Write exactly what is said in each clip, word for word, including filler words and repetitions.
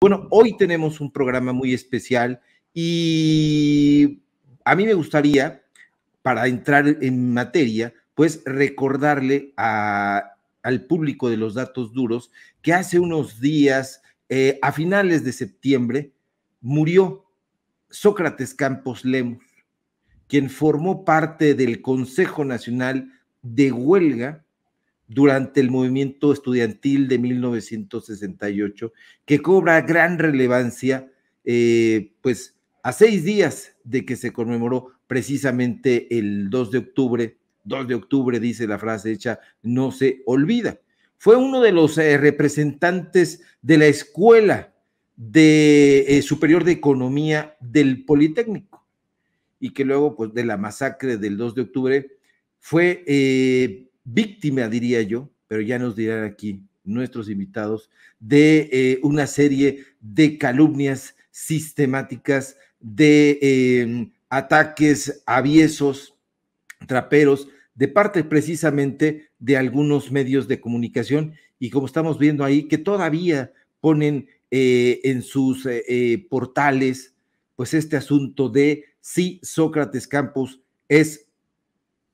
Bueno, hoy tenemos un programa muy especial y a mí me gustaría, para entrar en materia, pues recordarle a, al público de los datos duros que hace unos días, eh, a finales de septiembre, murió Sócrates Campos Lemus, quien formó parte del Consejo Nacional de Huelga durante el movimiento estudiantil de mil novecientos sesenta y ocho, que cobra gran relevancia, eh, pues a seis días de que se conmemoró precisamente el dos de octubre, dos de octubre dice la frase hecha, no se olvida. Fue uno de los eh, representantes de la Escuela de, eh, Superior de Economía del Politécnico, y que luego pues, de la masacre del dos de octubre fue... Eh, víctima, diría yo, pero ya nos dirán aquí nuestros invitados, de eh, una serie de calumnias sistemáticas, de eh, ataques aviesos, traperos, de parte precisamente de algunos medios de comunicación, y como estamos viendo ahí, que todavía ponen eh, en sus eh, eh, portales, pues este asunto de si Sócrates Campos es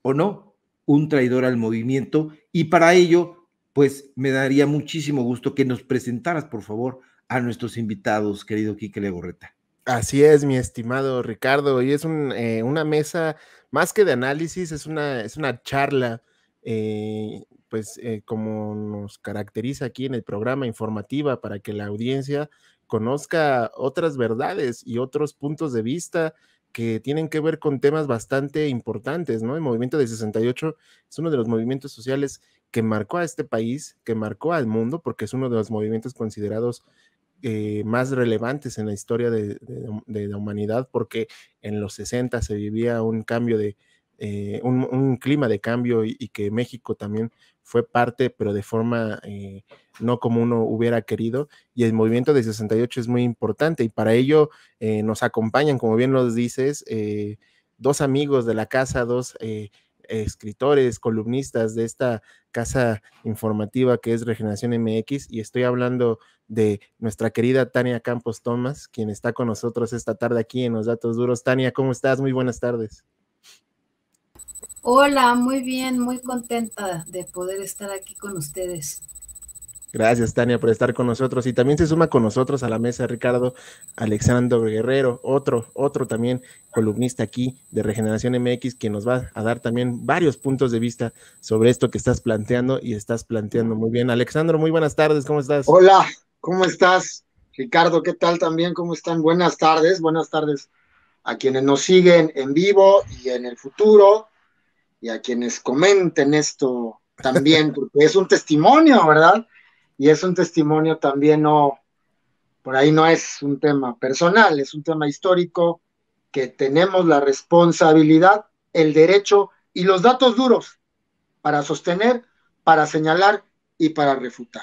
o no un traidor al movimiento, y para ello, pues, me daría muchísimo gusto que nos presentaras, por favor, a nuestros invitados, querido Quique Legorreta. Así es, mi estimado Ricardo, y es un, eh, una mesa, más que de análisis, es una, es una charla, eh, pues, eh, como nos caracteriza aquí en el programa, informativa, para que la audiencia conozca otras verdades y otros puntos de vista que tienen que ver con temas bastante importantes, ¿no? El movimiento del sesenta y ocho es uno de los movimientos sociales que marcó a este país, que marcó al mundo, porque es uno de los movimientos considerados eh, más relevantes en la historia de, de, de la humanidad, porque en los sesenta se vivía un cambio de, eh, un, un clima de cambio y, y que México también fue parte, pero de forma eh, no como uno hubiera querido, y el movimiento de sesenta y ocho es muy importante, y para ello eh, nos acompañan, como bien nos dices, eh, dos amigos de la casa, dos eh, escritores, columnistas de esta casa informativa que es Regeneración M X, y estoy hablando de nuestra querida Tania Campos Thomas, quien está con nosotros esta tarde aquí en Los Datos Duros. Tania, ¿cómo estás? Muy buenas tardes. Hola, muy bien, muy contenta de poder estar aquí con ustedes. Gracias, Tania, por estar con nosotros. Y también se suma con nosotros a la mesa, Ricardo, Alejandro Guerrero, otro, otro también columnista aquí de Regeneración M X, quien nos va a dar también varios puntos de vista sobre esto que estás planteando y estás planteando muy bien. Alejandro, muy buenas tardes, ¿cómo estás? Hola, ¿cómo estás? Ricardo, ¿qué tal también? ¿Cómo están? Buenas tardes, buenas tardes a quienes nos siguen en vivo y en el futuro, y a quienes comenten esto también, porque es un testimonio, ¿verdad? Y es un testimonio también, no, por ahí no es un tema personal, es un tema histórico que tenemos la responsabilidad, el derecho y los datos duros para sostener, para señalar y para refutar.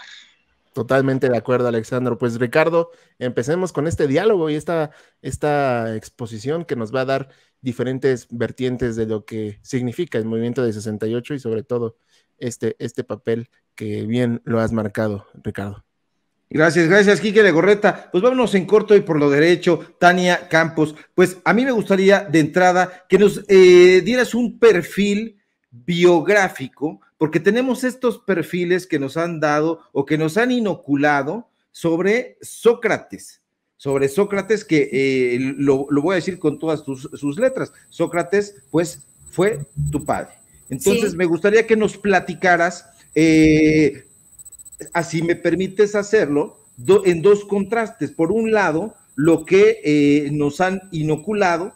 Totalmente de acuerdo, Alejandro. Pues, Ricardo, empecemos con este diálogo y esta, esta exposición que nos va a dar diferentes vertientes de lo que significa el movimiento de sesenta y ocho y sobre todo este, este papel que bien lo has marcado, Ricardo. Gracias, gracias, Quique Legorreta. Pues vámonos en corto y por lo derecho, Tania Campos. Pues a mí me gustaría de entrada que nos eh, dieras un perfil biográfico, porque tenemos estos perfiles que nos han dado o que nos han inoculado sobre Sócrates, sobre Sócrates que eh, lo, lo voy a decir con todas sus, sus letras. Sócrates, pues, fue tu padre. Entonces, sí, me gustaría que nos platicaras, eh, así me permites hacerlo, do, en dos contrastes. Por un lado, lo que eh, nos han inoculado,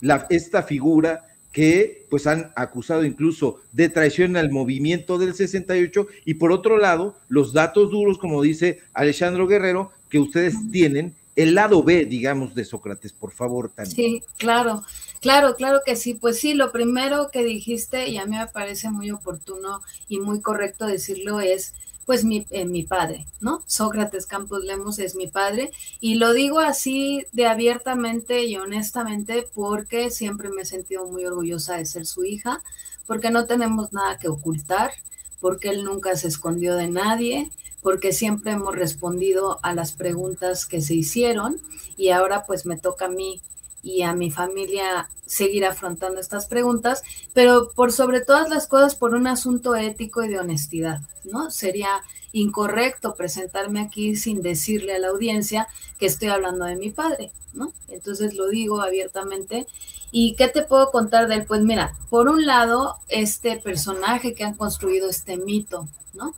la, esta figura que pues han acusado incluso de traición al movimiento del sesenta y ocho, y por otro lado, los datos duros, como dice Alejandro Guerrero, que ustedes tienen, el lado B, digamos, de Sócrates, por favor, Tania. Sí, claro, claro, claro que sí. Pues sí, lo primero que dijiste, y a mí me parece muy oportuno y muy correcto decirlo, es pues mi, eh, mi padre, ¿no? Sócrates Campos Lemus es mi padre, y lo digo así de abiertamente y honestamente porque siempre me he sentido muy orgullosa de ser su hija, porque no tenemos nada que ocultar, porque él nunca se escondió de nadie, porque siempre hemos respondido a las preguntas que se hicieron y ahora pues me toca a mí y a mi familia seguir afrontando estas preguntas, pero por sobre todas las cosas por un asunto ético y de honestidad, ¿no? Sería incorrecto presentarme aquí sin decirle a la audiencia que estoy hablando de mi padre, ¿no? Entonces lo digo abiertamente. ¿Y qué te puedo contar de él? Pues mira, por un lado, este personaje que han construido, este mito, ¿no?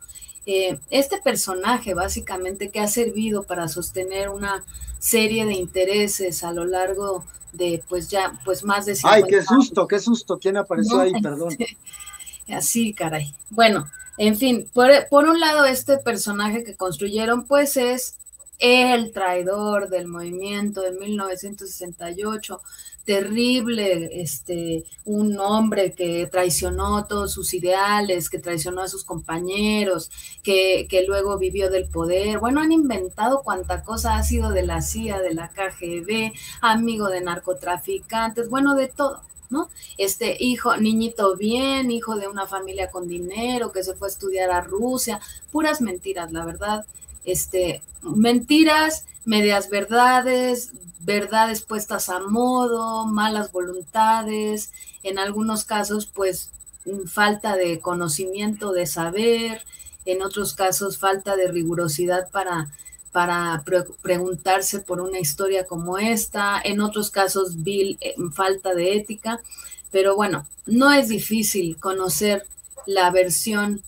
Eh, este personaje básicamente que ha servido para sostener una serie de intereses a lo largo de pues ya pues más de cincuenta años. Ay, qué susto, qué susto, ¿quién apareció ahí? Perdón. Así, caray. Bueno, en fin, por, por un lado este personaje que construyeron pues es el traidor del movimiento de mil novecientos sesenta y ocho, terrible, este, un hombre que traicionó todos sus ideales, que traicionó a sus compañeros, que, que luego vivió del poder. Bueno, han inventado cuánta cosa ha sido de la C I A, de la K G B, amigo de narcotraficantes, bueno, de todo, ¿no? Este hijo, niñito bien, hijo de una familia con dinero, que se fue a estudiar a Rusia, puras mentiras, la verdad, este, mentiras, medias verdades, verdades puestas a modo, malas voluntades, en algunos casos pues falta de conocimiento, de saber, en otros casos falta de rigurosidad para, para pre- preguntarse por una historia como esta, en otros casos vil, eh, falta de ética, pero bueno, no es difícil conocer la versión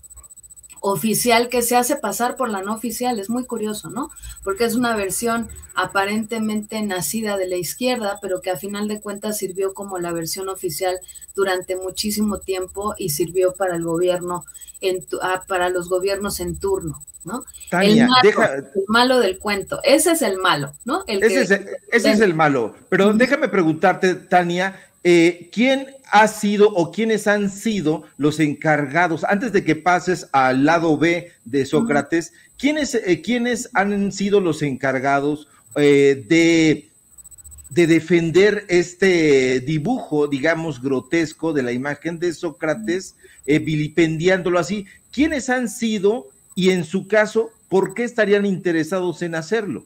oficial que se hace pasar por la no oficial, es muy curioso, ¿no? Porque es una versión aparentemente nacida de la izquierda, pero que a final de cuentas sirvió como la versión oficial durante muchísimo tiempo y sirvió para el gobierno, en, para los gobiernos en turno, ¿no? Tania, el, malo, deja, el malo del cuento, ese es el malo, ¿no? El ese que, es el, ese es el malo, pero déjame preguntarte, Tania, eh, ¿quién ha sido o quiénes han sido los encargados, antes de que pases al lado B de Sócrates, quiénes, eh, ¿quiénes han sido los encargados eh, de, de defender este dibujo, digamos, grotesco de la imagen de Sócrates, eh, vilipendiándolo así? ¿Quiénes han sido y en su caso, por qué estarían interesados en hacerlo?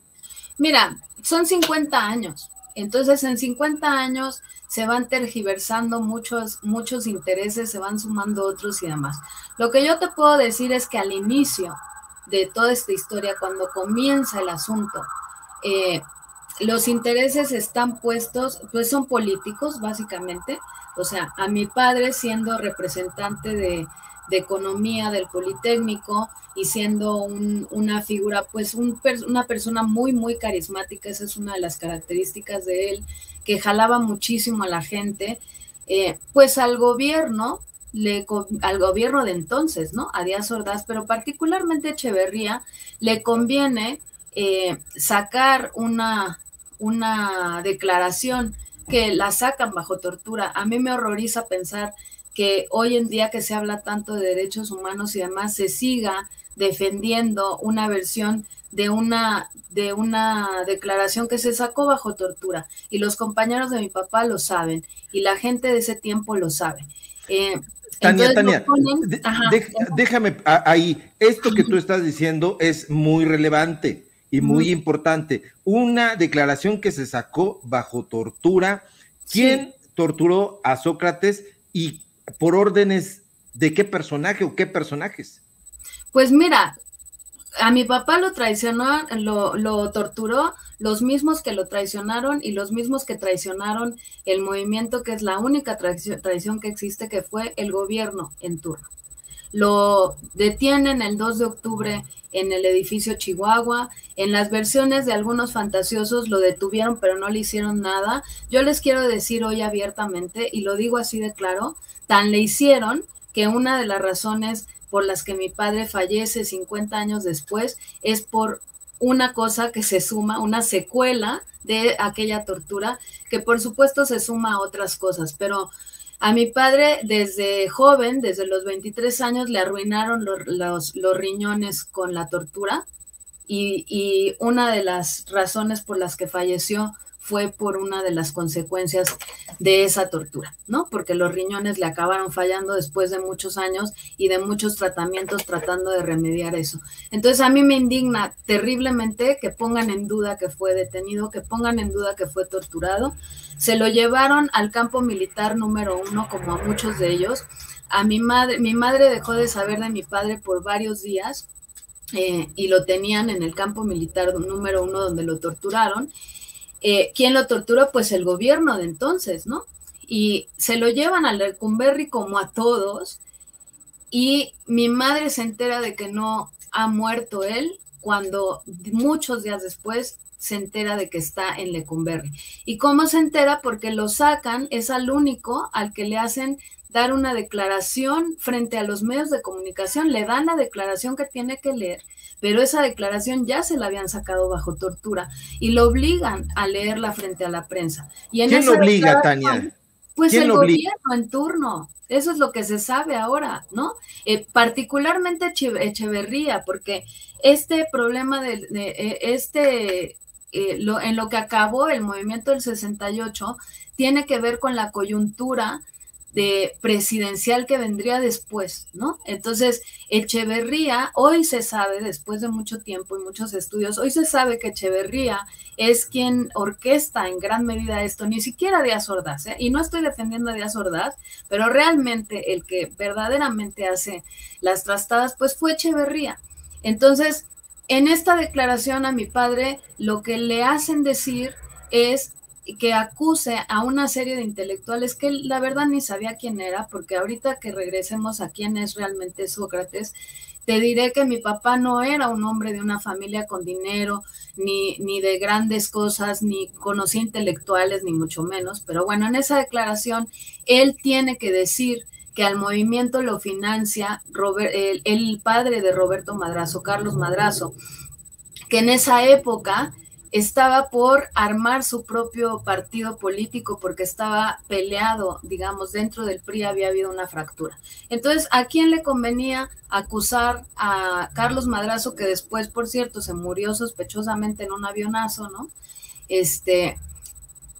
Mira, son cincuenta años. Entonces, en cincuenta años se van tergiversando muchos, muchos intereses, se van sumando otros y demás. Lo que yo te puedo decir es que al inicio de toda esta historia, cuando comienza el asunto, eh, los intereses están puestos, pues son políticos básicamente, o sea, a mi padre siendo representante de, de economía del Politécnico, y siendo un, una figura, pues un, una persona muy, muy carismática, esa es una de las características de él, que jalaba muchísimo a la gente, eh, pues al gobierno, le, al gobierno de entonces, ¿no? A Díaz Ordaz, pero particularmente a Echeverría, le conviene eh, sacar una, una declaración que la sacan bajo tortura. A mí me horroriza pensar que hoy en día que se habla tanto de derechos humanos y demás, se siga defendiendo una versión de una, de una declaración que se sacó bajo tortura. Y los compañeros de mi papá lo saben, y la gente de ese tiempo lo sabe. Eh, Tania, Tania, ponen... de, Ajá, de, déjame ahí, esto que tú estás diciendo es muy relevante y muy mm. importante. Una declaración que se sacó bajo tortura. ¿Quién sí. torturó a Sócrates y por órdenes de qué personaje o qué personajes? Pues mira, a mi papá lo traicionó, lo, lo torturó los mismos que lo traicionaron y los mismos que traicionaron el movimiento, que es la única traición, traición que existe, que fue el gobierno en turno. Lo detienen el dos de octubre en el edificio Chihuahua. En las versiones de algunos fantasiosos lo detuvieron, pero no le hicieron nada. Yo les quiero decir hoy abiertamente, y lo digo así de claro, tan le hicieron que una de las razones por las que mi padre fallece cincuenta años después es por una cosa que se suma, una secuela de aquella tortura, que por supuesto se suma a otras cosas, pero... A mi padre desde joven, desde los veintitrés años, le arruinaron los, los, los riñones con la tortura y, y una de las razones por las que falleció fue por una de las consecuencias de esa tortura, ¿no? Porque los riñones le acabaron fallando después de muchos años y de muchos tratamientos tratando de remediar eso. Entonces a mí me indigna terriblemente que pongan en duda que fue detenido, que pongan en duda que fue torturado. Se lo llevaron al campo militar número uno, como a muchos de ellos. A mi madre, mi madre dejó de saber de mi padre por varios días, eh, y lo tenían en el campo militar número uno, donde lo torturaron. Eh, ¿Quién lo torturó? Pues el gobierno de entonces, ¿no? Y se lo llevan al Lecumberri como a todos, y mi madre se entera de que no ha muerto él cuando muchos días después se entera de que está en Lecumberri. ¿Y cómo se entera? Porque lo sacan, es al único al que le hacen dar una declaración frente a los medios de comunicación, le dan la declaración que tiene que leer, pero esa declaración ya se la habían sacado bajo tortura y lo obligan a leerla frente a la prensa. Y en ¿Quién lo obliga, Tania? Pues el gobierno en turno, eso es lo que se sabe ahora, ¿no? Eh, particularmente Echeverría, porque este problema de, de eh, este, eh, lo, en lo que acabó el movimiento del sesenta y ocho tiene que ver con la coyuntura de presidencial que vendría después, ¿no? Entonces, Echeverría, hoy se sabe, después de mucho tiempo y muchos estudios, hoy se sabe que Echeverría es quien orquesta en gran medida esto, ni siquiera Díaz Ordaz, ¿eh? Y no estoy defendiendo a Díaz Ordaz, pero realmente el que verdaderamente hace las trastadas, pues fue Echeverría. Entonces, en esta declaración a mi padre, lo que le hacen decir es que acuse a una serie de intelectuales que la verdad ni sabía quién era, porque ahorita que regresemos a quién es realmente Sócrates, te diré que mi papá no era un hombre de una familia con dinero, ni, ni de grandes cosas, ni conocía intelectuales, ni mucho menos, pero bueno, en esa declaración él tiene que decir que al movimiento lo financia Robert, el, el padre de Roberto Madrazo, Carlos Madrazo, que en esa época estaba por armar su propio partido político porque estaba peleado, digamos, dentro del P R I había habido una fractura. Entonces, ¿a quién le convenía acusar a Carlos Madrazo, que después, por cierto, se murió sospechosamente en un avionazo, ¿no? Este,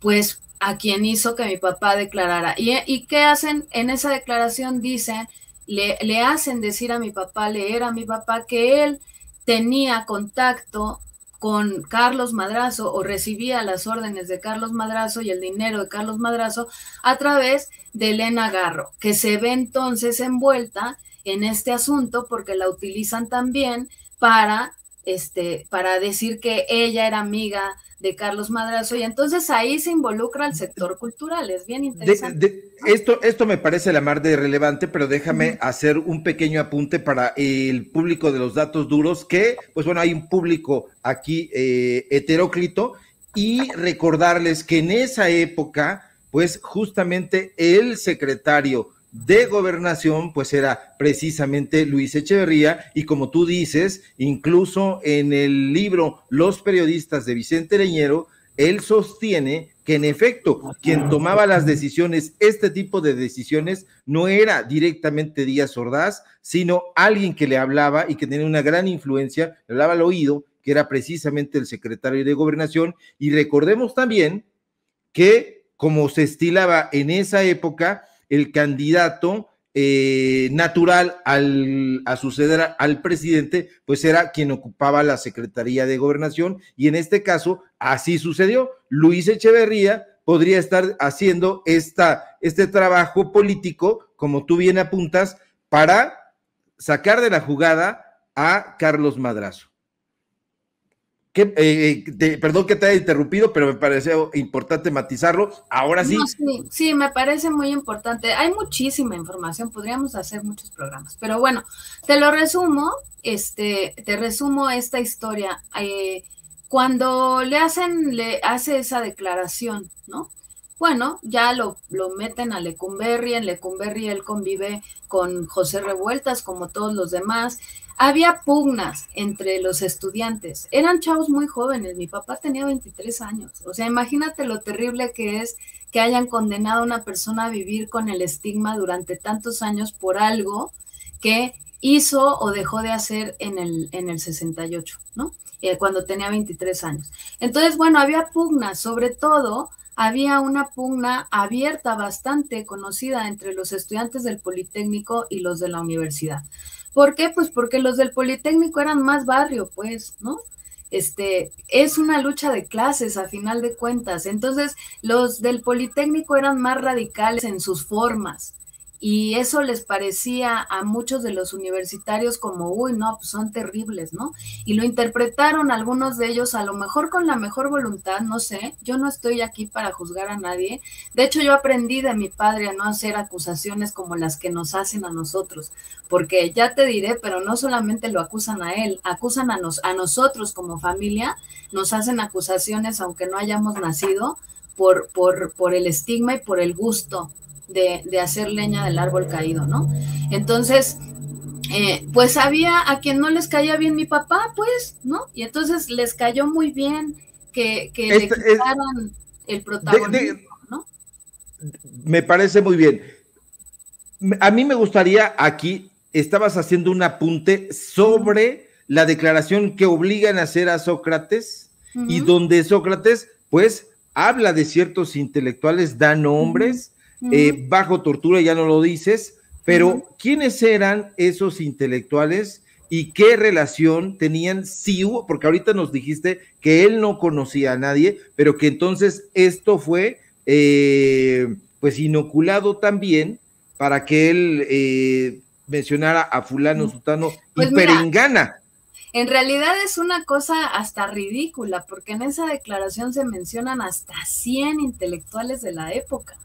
pues, a quien hizo que mi papá declarara. ¿Y, y qué hacen? En esa declaración dicen, le, le hacen decir a mi papá, leer a mi papá que él tenía contacto con Carlos Madrazo o recibía las órdenes de Carlos Madrazo y el dinero de Carlos Madrazo a través de Elena Garro, que se ve entonces envuelta en este asunto porque la utilizan también para, este, para decir que ella era amiga de Carlos Madrazo y entonces ahí se involucra el sector cultural, es bien interesante. De, de, esto, esto me parece la mar de relevante, pero déjame uh-huh. hacer un pequeño apunte para el público de los datos duros, que, pues bueno, hay un público aquí eh, heteróclito, y recordarles que en esa época, pues justamente el secretario de Gobernación, pues era precisamente Luis Echeverría, y como tú dices, incluso en el libro Los Periodistas de Vicente Leñero, él sostiene que en efecto, quien tomaba las decisiones, este tipo de decisiones, no era directamente Díaz Ordaz, sino alguien que le hablaba y que tenía una gran influencia, le hablaba al oído, que era precisamente el secretario de Gobernación, y recordemos también que, como se estilaba en esa época, el candidato eh, natural al, a suceder al presidente, pues era quien ocupaba la Secretaría de Gobernación, y en este caso así sucedió. Luis Echeverría podría estar haciendo esta, este trabajo político, como tú bien apuntas, para sacar de la jugada a Carlos Madrazo. Que, eh, te, perdón que te haya interrumpido, pero me pareció importante matizarlo. Ahora sí. No, sí, sí, me parece muy importante. Hay muchísima información, podríamos hacer muchos programas, pero bueno, te lo resumo, este, te resumo esta historia. Eh, cuando le hacen, le hace esa declaración, ¿no? Bueno, ya lo, lo meten a Lecumberri, en Lecumberri él convive con José Revueltas, como todos los demás. Había pugnas entre los estudiantes, eran chavos muy jóvenes, mi papá tenía veintitrés años, o sea, imagínate lo terrible que es que hayan condenado a una persona a vivir con el estigma durante tantos años por algo que hizo o dejó de hacer en el, en el sesenta y ocho, ¿no? Eh, cuando tenía veintitrés años. Entonces, bueno, había pugna, sobre todo había una pugna abierta bastante conocida entre los estudiantes del Politécnico y los de la universidad. ¿Por qué? Pues porque los del Politécnico eran más barrio, pues, ¿no? Este, es una lucha de clases a final de cuentas. Entonces, los del Politécnico eran más radicales en sus formas y eso les parecía a muchos de los universitarios como, uy, no, pues son terribles, ¿no? Y lo interpretaron algunos de ellos, a lo mejor con la mejor voluntad, no sé, yo no estoy aquí para juzgar a nadie. De hecho, yo aprendí de mi padre a no hacer acusaciones como las que nos hacen a nosotros, porque ya te diré, pero no solamente lo acusan a él, acusan a, nos, a nosotros como familia, nos hacen acusaciones aunque no hayamos nacido por, por, por el estigma y por el gusto De, de hacer leña del árbol caído, ¿no? Entonces, eh, pues había a quien no les caía bien mi papá, pues, ¿no? Y entonces les cayó muy bien que, que le quitaran el protagonismo, de, de, ¿no? Me parece muy bien. A mí me gustaría aquí, estabas haciendo un apunte sobre la declaración que obligan a hacer a Sócrates, uh-huh, y donde Sócrates, pues, habla de ciertos intelectuales, da nombres, uh-huh. Eh, uh-huh. Bajo tortura, ya no lo dices, pero uh-huh. ¿quiénes eran esos intelectuales y qué relación tenían? Sí hubo, porque ahorita nos dijiste que él no conocía a nadie, pero que entonces esto fue eh, pues inoculado también para que él eh, mencionara a fulano, uh-huh. sutano pues y mira, perengana. En realidad es una cosa hasta ridícula, porque en esa declaración se mencionan hasta cien intelectuales de la época.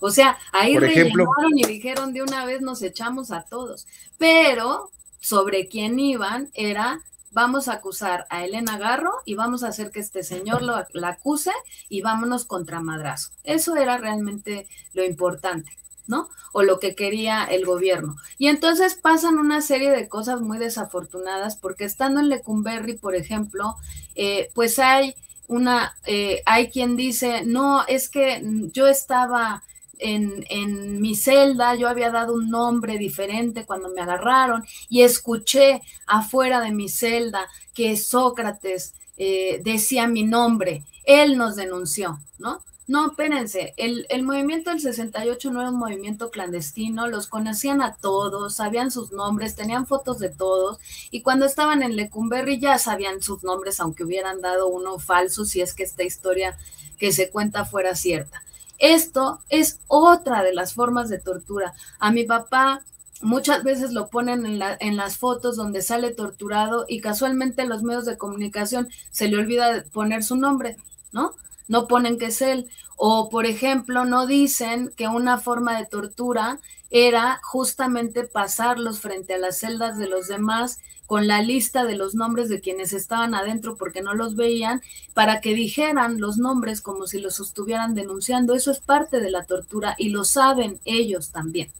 O sea, ahí rellenaron y dijeron de una vez nos echamos a todos, pero sobre quién iban era vamos a acusar a Elena Garro y vamos a hacer que este señor lo, la acuse y vámonos contra Madrazo. Eso era realmente lo importante, ¿no? O lo que quería el gobierno. Y entonces pasan una serie de cosas muy desafortunadas porque estando en Lecumberri, por ejemplo, eh, pues hay una, eh, hay quien dice, no, es que yo estaba... En, en mi celda, yo había dado un nombre diferente cuando me agarraron y escuché afuera de mi celda que Sócrates eh, decía mi nombre, él nos denunció, ¿no? No, espérense, el, el movimiento del sesenta y ocho no era un movimiento clandestino, los conocían a todos, sabían sus nombres, tenían fotos de todos, y cuando estaban en Lecumberri ya sabían sus nombres, aunque hubieran dado uno falso, si es que esta historia que se cuenta fuera cierta. Esto es otra de las formas de tortura. A mi papá muchas veces lo ponen en, la, en las fotos donde sale torturado y casualmente los medios de comunicación se le olvida poner su nombre, ¿no? No ponen que es él. O, por ejemplo, no dicen que una forma de tortura era justamente pasarlos frente a las celdas de los demás con la lista de los nombres de quienes estaban adentro porque no los veían, para que dijeran los nombres como si los estuvieran denunciando. Eso es parte de la tortura y lo saben ellos también.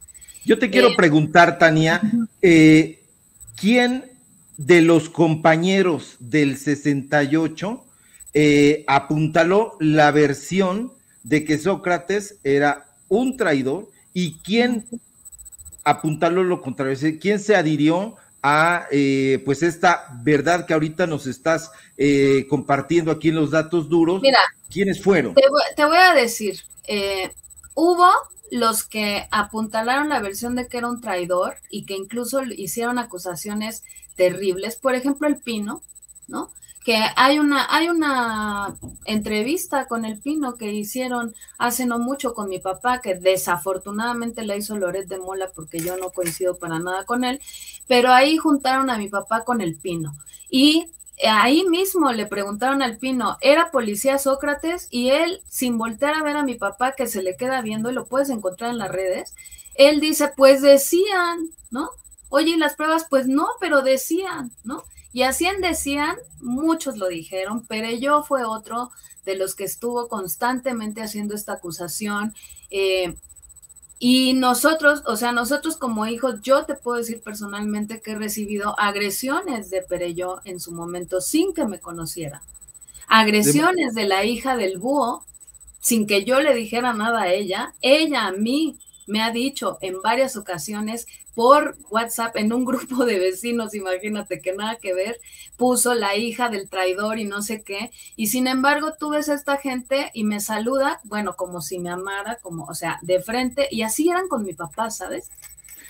Yo te quiero eh, preguntar, Tania, eh, ¿quién de los compañeros del sesenta y ocho eh, apuntaló la versión de que Sócrates era un traidor y quién apuntaló lo contrario? ¿Quién se adhirió a eh, pues esta verdad que ahorita nos estás eh, compartiendo aquí en los datos duros? Mira, ¿quiénes fueron? Te, te voy a decir, eh, hubo los que apuntalaron la versión de que era un traidor y que incluso hicieron acusaciones terribles, por ejemplo, El Pino, ¿no? Que hay una, hay una entrevista con El Pino que hicieron hace no mucho con mi papá, que desafortunadamente la hizo Loret de Mola porque yo no coincido para nada con él, pero ahí juntaron a mi papá con El Pino y ahí mismo le preguntaron al Pino, era policía Sócrates, y él, sin voltear a ver a mi papá que se le queda viendo, y lo puedes encontrar en las redes, él dice, pues decían, ¿no? Oye, ¿y las pruebas? Pues no, pero decían, ¿no? Y así en decían, muchos lo dijeron, Perelló fue otro de los que estuvo constantemente haciendo esta acusación. Eh, y nosotros, o sea, nosotros como hijos, yo te puedo decir personalmente que he recibido agresiones de Perelló en su momento sin que me conociera. Agresiones de la hija del búho, sin que yo le dijera nada a ella, ella a mí, me ha dicho en varias ocasiones por WhatsApp, en un grupo de vecinos, imagínate, que nada que ver, puso la hija del traidor y no sé qué, y sin embargo tú ves a esta gente y me saluda, bueno, como si me amara, como, o sea, de frente, y así eran con mi papá, ¿sabes?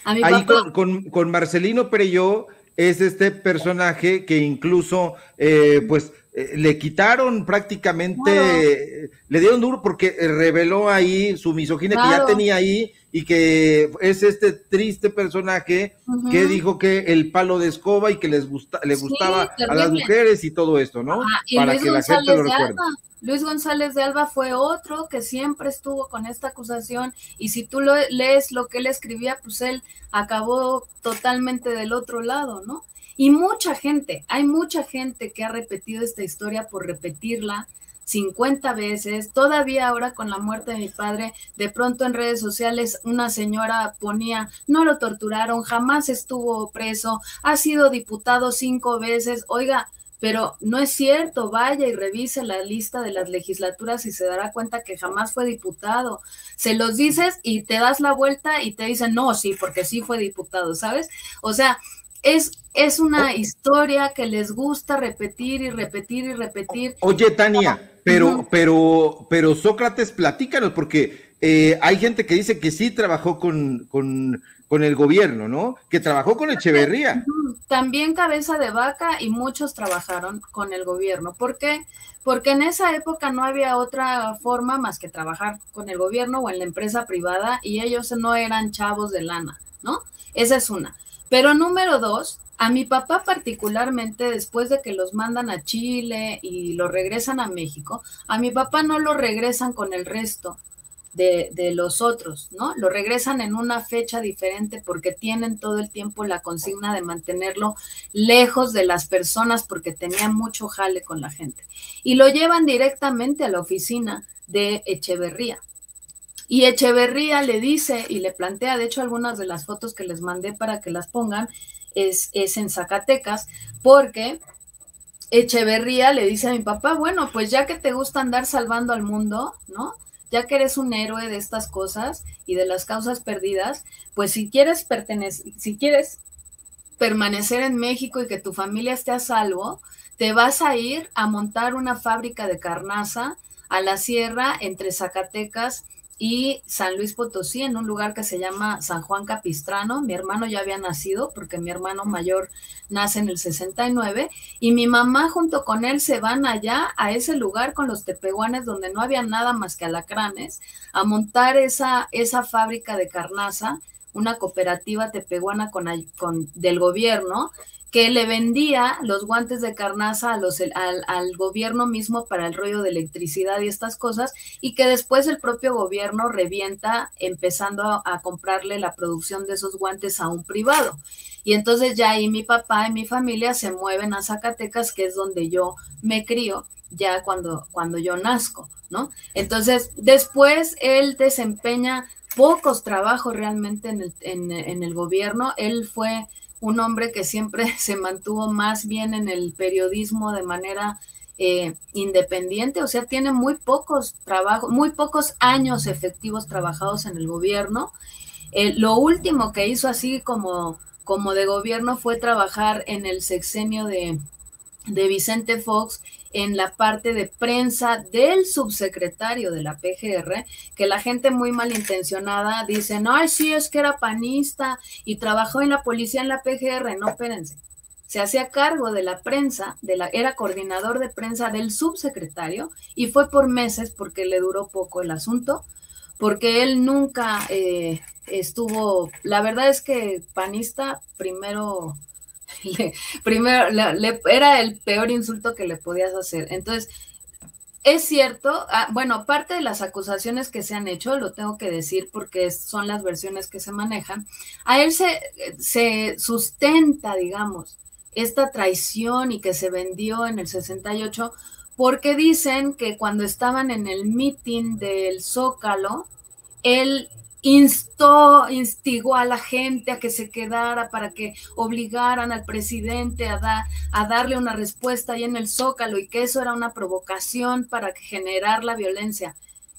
A mi Ahí papá... con, con, con Marcelino Perelló es este personaje que incluso, eh, pues, le quitaron prácticamente, claro. le dieron duro porque reveló ahí su misoginia claro. que ya tenía ahí y que es este triste personaje uh-huh. que dijo que el palo de escoba y que les gusta, le sí, gustaba terrible. a las mujeres y todo esto, ¿no? Ajá. Y Para Luis que González la gente lo recuerde. De Alba. Luis González de Alba fue otro que siempre estuvo con esta acusación y si tú lo, lees lo que él escribía, pues él acabó totalmente del otro lado, ¿no? Y mucha gente, hay mucha gente que ha repetido esta historia por repetirla cincuenta veces, todavía ahora con la muerte de mi padre, de pronto en redes sociales una señora ponía, no lo torturaron, jamás estuvo preso, ha sido diputado cinco veces, oiga, pero no es cierto, vaya y revise la lista de las legislaturas y se dará cuenta que jamás fue diputado. Se los dices y te das la vuelta y te dicen, no, sí, porque sí fue diputado, ¿sabes? O sea, es... Es una historia que les gusta repetir y repetir y repetir. Oye, Tania, pero, uh-huh. pero, pero Sócrates, platícanos, porque eh, hay gente que dice que sí trabajó con, con, con el gobierno, ¿no? Que trabajó con Echeverría. Uh-huh. También cabeza de vaca y muchos trabajaron con el gobierno. ¿Por qué? Porque en esa época no había otra forma más que trabajar con el gobierno o en la empresa privada y ellos no eran chavos de lana, ¿no? Esa es una. Pero número dos... A mi papá particularmente, después de que los mandan a Chile y lo regresan a México, a mi papá no lo regresan con el resto de, de los otros, ¿no? Lo regresan en una fecha diferente porque tienen todo el tiempo la consigna de mantenerlo lejos de las personas porque tenía mucho jale con la gente. Y lo llevan directamente a la oficina de Echeverría. Y Echeverría le dice y le plantea, de hecho algunas de las fotos que les mandé para que las pongan, Es, es en Zacatecas, porque Echeverría le dice a mi papá, bueno, pues ya que te gusta andar salvando al mundo, ¿no? Ya que eres un héroe de estas cosas y de las causas perdidas, pues si quieres pertenecer, si quieres permanecer en México y que tu familia esté a salvo, te vas a ir a montar una fábrica de carnaza a la sierra entre Zacatecas y San Luis Potosí, en un lugar que se llama San Juan Capistrano. Mi hermano ya había nacido, porque mi hermano mayor nace en el sesenta y nueve, y mi mamá junto con él se van allá, a ese lugar con los tepehuanes, donde no había nada más que alacranes, a montar esa, esa fábrica de carnaza, una cooperativa tepehuana con, con, del gobierno, que le vendía los guantes de carnaza a los, al, al gobierno mismo para el rollo de electricidad y estas cosas, y que después el propio gobierno revienta empezando a, a comprarle la producción de esos guantes a un privado. Y entonces ya ahí mi papá y mi familia se mueven a Zacatecas, que es donde yo me crío ya cuando, cuando yo nazco, ¿no? Entonces después él desempeña pocos trabajos realmente en el, en, en el gobierno. Él fue... un hombre que siempre se mantuvo más bien en el periodismo de manera eh, independiente, o sea, tiene muy pocos trabajos, muy pocos años efectivos trabajados en el gobierno. Eh, lo último que hizo así como, como de gobierno fue trabajar en el sexenio de, de Vicente Fox en la parte de prensa del subsecretario de la P G R, que la gente muy malintencionada dice, no, sí, es que era panista y trabajó en la policía en la P G R. No, espérense. Se hacía cargo de la prensa, de la, era coordinador de prensa del subsecretario y fue por meses porque le duró poco el asunto, porque él nunca eh, estuvo, la verdad es que panista primero... Le, primero, le, le, era el peor insulto que le podías hacer. Entonces, es cierto, ah, bueno, parte de las acusaciones que se han hecho, lo tengo que decir porque son las versiones que se manejan, a él se, se sustenta, digamos, esta traición y que se vendió en el sesenta y ocho, porque dicen que cuando estaban en el mitin del Zócalo, él... instó, instigó a la gente a que se quedara para que obligaran al presidente a, da, a darle una respuesta ahí en el Zócalo y que eso era una provocación para generar la violencia.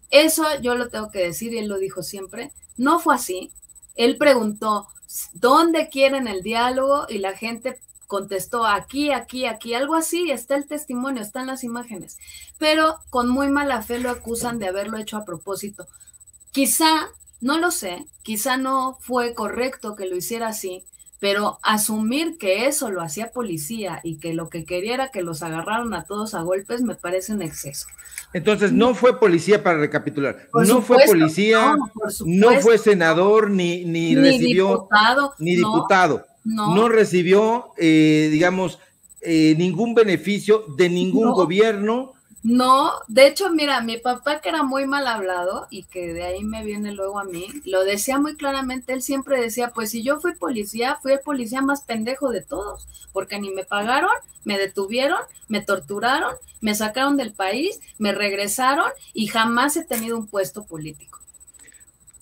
Eso yo lo tengo que decir, y él lo dijo siempre, no fue así. Él preguntó, ¿dónde quieren el diálogo? Y la gente contestó, aquí, aquí, aquí, algo así, está el testimonio, están las imágenes. Pero con muy mala fe lo acusan de haberlo hecho a propósito. Quizá, no lo sé, quizá no fue correcto que lo hiciera así, pero asumir que eso lo hacía policía y que lo que quería era que los agarraron a todos a golpes me parece un exceso. Entonces, no fue policía, para recapitular, por no supuesto, fue policía, no, por supuesto, no fue senador, ni, ni, ni recibió, diputado, ni diputado, no, no. no recibió, eh, digamos, eh, ningún beneficio de ningún no, gobierno. No, de hecho, mira, mi papá, que era muy mal hablado y que de ahí me viene luego a mí, lo decía muy claramente. Él siempre decía, pues si yo fui policía, fui el policía más pendejo de todos, porque ni me pagaron, me detuvieron, me torturaron, me sacaron del país, me regresaron y jamás he tenido un puesto político.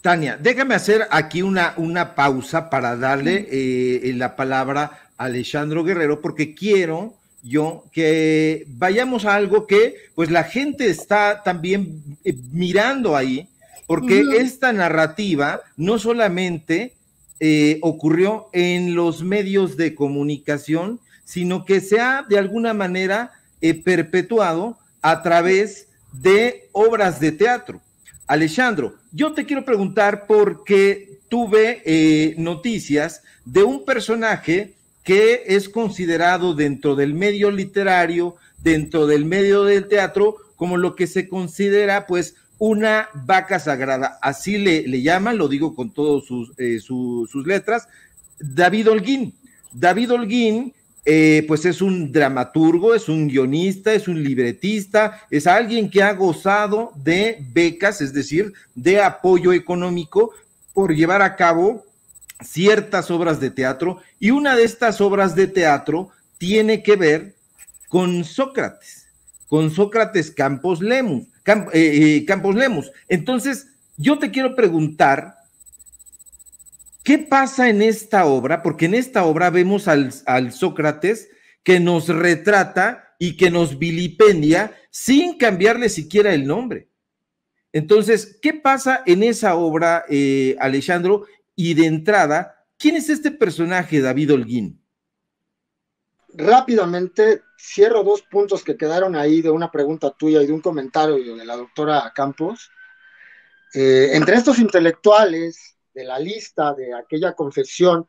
Tania, déjame hacer aquí una, una pausa para darle eh, la palabra a Alejandro Guerrero, porque quiero... yo, que vayamos a algo que pues la gente está también eh, mirando ahí, porque uh-huh. esta narrativa no solamente eh, ocurrió en los medios de comunicación, sino que se ha de alguna manera eh, perpetuado a través de obras de teatro. Alejandro, yo te quiero preguntar porque tuve eh, noticias de un personaje que es considerado dentro del medio literario, dentro del medio del teatro, como lo que se considera pues una vaca sagrada, así le, le llaman, lo digo con todas sus, eh, su, sus letras, David Olguín. David Olguín eh, pues es un dramaturgo, es un guionista, es un libretista, es alguien que ha gozado de becas, es decir, de apoyo económico por llevar a cabo ciertas obras de teatro, y una de estas obras de teatro tiene que ver con Sócrates, con Sócrates Campos Lemus. Camp, eh, Campos Lemus. Entonces, yo te quiero preguntar, ¿qué pasa en esta obra? Porque en esta obra vemos al, al Sócrates que nos retrata y que nos vilipendia sin cambiarle siquiera el nombre. Entonces, ¿qué pasa en esa obra, eh, Alejandro? Y de entrada, ¿quién es este personaje, David Olguín? Rápidamente cierro dos puntos que quedaron ahí de una pregunta tuya y de un comentario de la doctora Campos. Eh, entre estos intelectuales de la lista de aquella confesión,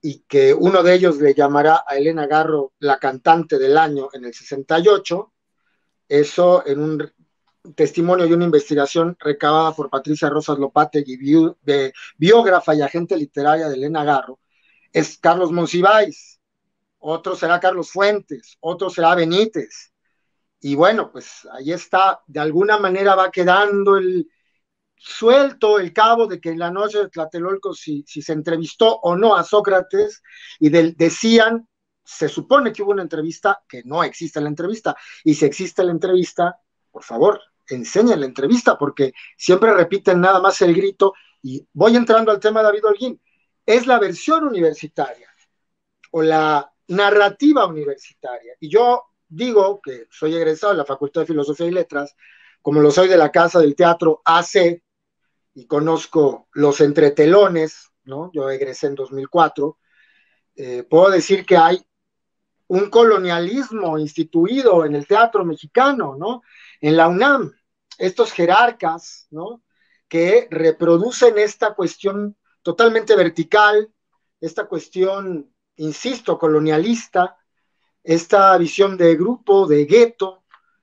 y que uno de ellos le llamará a Elena Garro la cantante del año en el sesenta y ocho, eso en un testimonio y una investigación recabada por Patricia Rosas Lopategui, de biógrafa y agente literaria de Elena Garro, es Carlos Monsiváis, otro será Carlos Fuentes, otro será Benítez, y bueno, pues ahí está, de alguna manera va quedando el suelto el cabo de que en la noche de Tlatelolco si, si se entrevistó o no a Sócrates, y de, decían, se supone que hubo una entrevista, que no existe la entrevista, y si existe la entrevista, por favor, enseñen la entrevista, porque siempre repiten nada más el grito. Y voy entrando al tema de David Olguín, es la versión universitaria o la narrativa universitaria, y yo digo que soy egresado de la Facultad de Filosofía y Letras, como lo soy de la Casa del Teatro A C, y conozco los entretelones, ¿no? Yo egresé en dos mil cuatro, eh, puedo decir que hay un colonialismo instituido en el teatro mexicano, ¿no? En la UNAM, estos jerarcas, ¿no? Que reproducen esta cuestión totalmente vertical, esta cuestión, insisto, colonialista, esta visión de grupo, de gueto,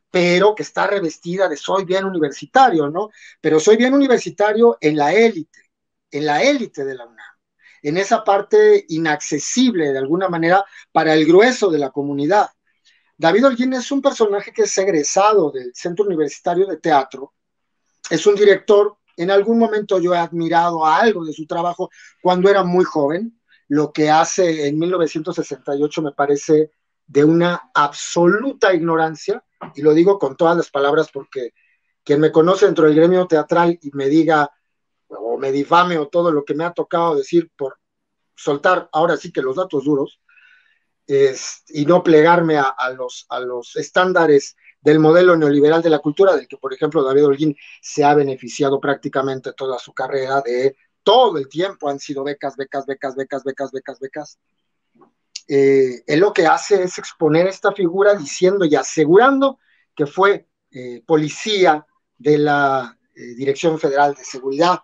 pero que está revestida de soy bien universitario, ¿no? Pero soy bien universitario en la élite, en la élite de la UNAM, en esa parte inaccesible, de alguna manera, para el grueso de la comunidad. David Olguín es un personaje que es egresado del Centro Universitario de Teatro, es un director, en algún momento yo he admirado algo de su trabajo cuando era muy joven, lo que hace en mil novecientos sesenta y ocho me parece de una absoluta ignorancia, y lo digo con todas las palabras porque quien me conoce dentro del gremio teatral y me diga o me difame o todo lo que me ha tocado decir por soltar ahora sí que los datos duros, Es, y no plegarme a, a, los, a los estándares del modelo neoliberal de la cultura, del que, por ejemplo, David Olguín se ha beneficiado prácticamente toda su carrera, de todo el tiempo han sido becas, becas, becas, becas, becas, becas, becas. Eh, él lo que hace es exponer esta figura diciendo y asegurando que fue eh, policía de la eh, Dirección Federal de Seguridad.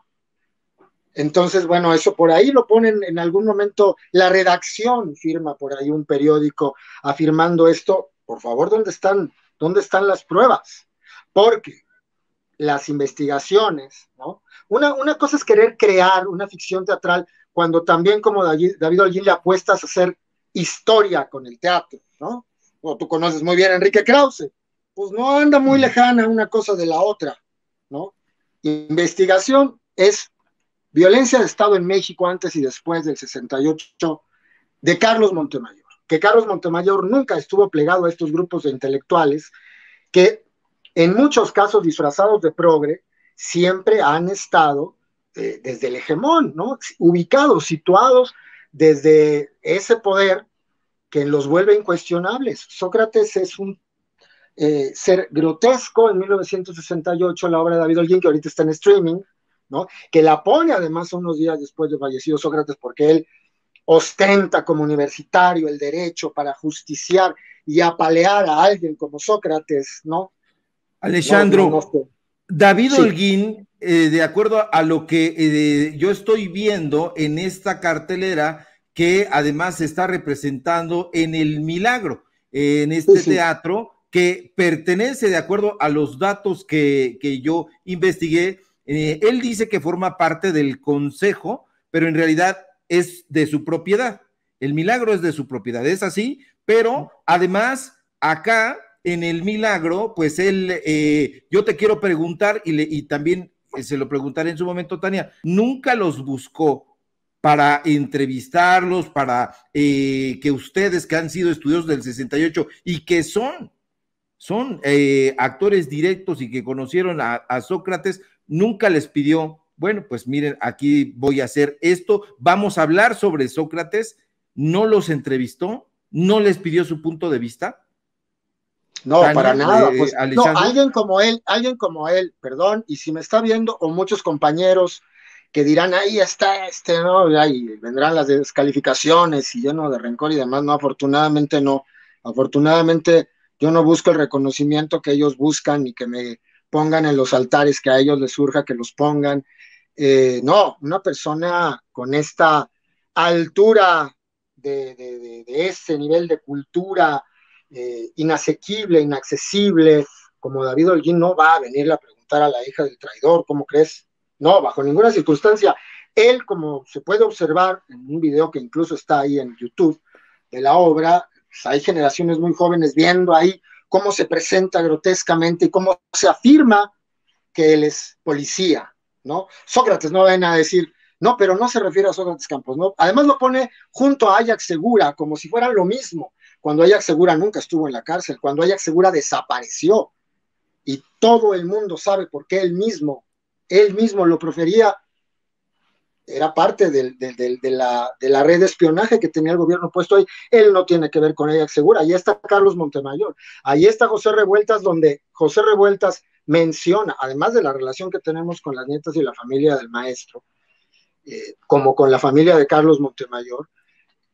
Entonces, bueno, eso por ahí lo ponen en algún momento, la redacción firma por ahí un periódico afirmando esto. Por favor, ¿dónde están? ¿Dónde están las pruebas? Porque las investigaciones, ¿no? Una, una cosa es querer crear una ficción teatral cuando también, como David Olguín, le apuestas a hacer historia con el teatro, ¿no? O tú conoces muy bien a Enrique Krause, pues no anda muy lejana una cosa de la otra, ¿no? Investigación es violencia de Estado en México antes y después del sesenta y ocho de Carlos Montemayor. Que Carlos Montemayor nunca estuvo plegado a estos grupos de intelectuales que, en muchos casos disfrazados de progre, siempre han estado eh, desde el hegemón, ¿no? Ubicados, situados desde ese poder que los vuelve incuestionables. Sócrates es un eh, ser grotesco en mil novecientos sesenta y ocho, la obra de David Olguín, que ahorita está en streaming, ¿no? Que la pone además unos días después de fallecido Sócrates, porque él ostenta como universitario el derecho para justiciar y apalear a alguien como Sócrates, ¿no? Alejandro, no, no, no, no. David sí. Olguín, eh, de acuerdo a lo que eh, yo estoy viendo en esta cartelera, que además se está representando en El Milagro, eh, en este sí, sí. teatro, que pertenece, de acuerdo a los datos que, que yo investigué, eh, él dice que forma parte del Consejo, pero en realidad es de su propiedad. El Milagro es de su propiedad, es así, pero además acá en El Milagro, pues él, eh, yo te quiero preguntar, y, le, y también se lo preguntaré en su momento, Tania, ¿nunca los buscó para entrevistarlos, para eh, que ustedes que han sido estudiosos del sesenta y ocho y que son, son eh, actores directos y que conocieron a, a Sócrates, nunca les pidió, bueno, pues miren, aquí voy a hacer esto, vamos a hablar sobre Sócrates? ¿No los entrevistó? ¿No les pidió su punto de vista? No, Tania, para nada. Eh, pues, no, alguien como él, alguien como él, perdón, y si me está viendo, o muchos compañeros que dirán, ahí está este, ¿no? Y ahí vendrán las descalificaciones y lleno de rencor y demás. No, afortunadamente no. Afortunadamente yo no busco el reconocimiento que ellos buscan ni que me pongan en los altares que a ellos les surja que los pongan. Eh, no, una persona con esta altura de, de, de, de ese nivel de cultura eh, inasequible, inaccesible, como David Olguín, no va a venirle a preguntar a la hija del traidor, ¿cómo crees? No, bajo ninguna circunstancia. Él, como se puede observar en un video que incluso está ahí en YouTube de la obra, pues hay generaciones muy jóvenes viendo ahí cómo se presenta grotescamente y cómo se afirma que él es policía, ¿no? Sócrates no ven a decir, no, pero no se refiere a Sócrates Campos, ¿no? Además lo pone junto a Ayac Segura, como si fuera lo mismo, cuando Ayac Segura nunca estuvo en la cárcel, cuando Ayac Segura desapareció, y todo el mundo sabe por qué él mismo, él mismo lo profería, era parte del, del, del, de, la, de la red de espionaje que tenía el gobierno puesto ahí. Él no tiene que ver con Ayac Segura. Ahí está Carlos Montemayor, ahí está José Revueltas, donde José Revueltas menciona, además de la relación que tenemos con las nietas y la familia del maestro, eh, como con la familia de Carlos Montemayor,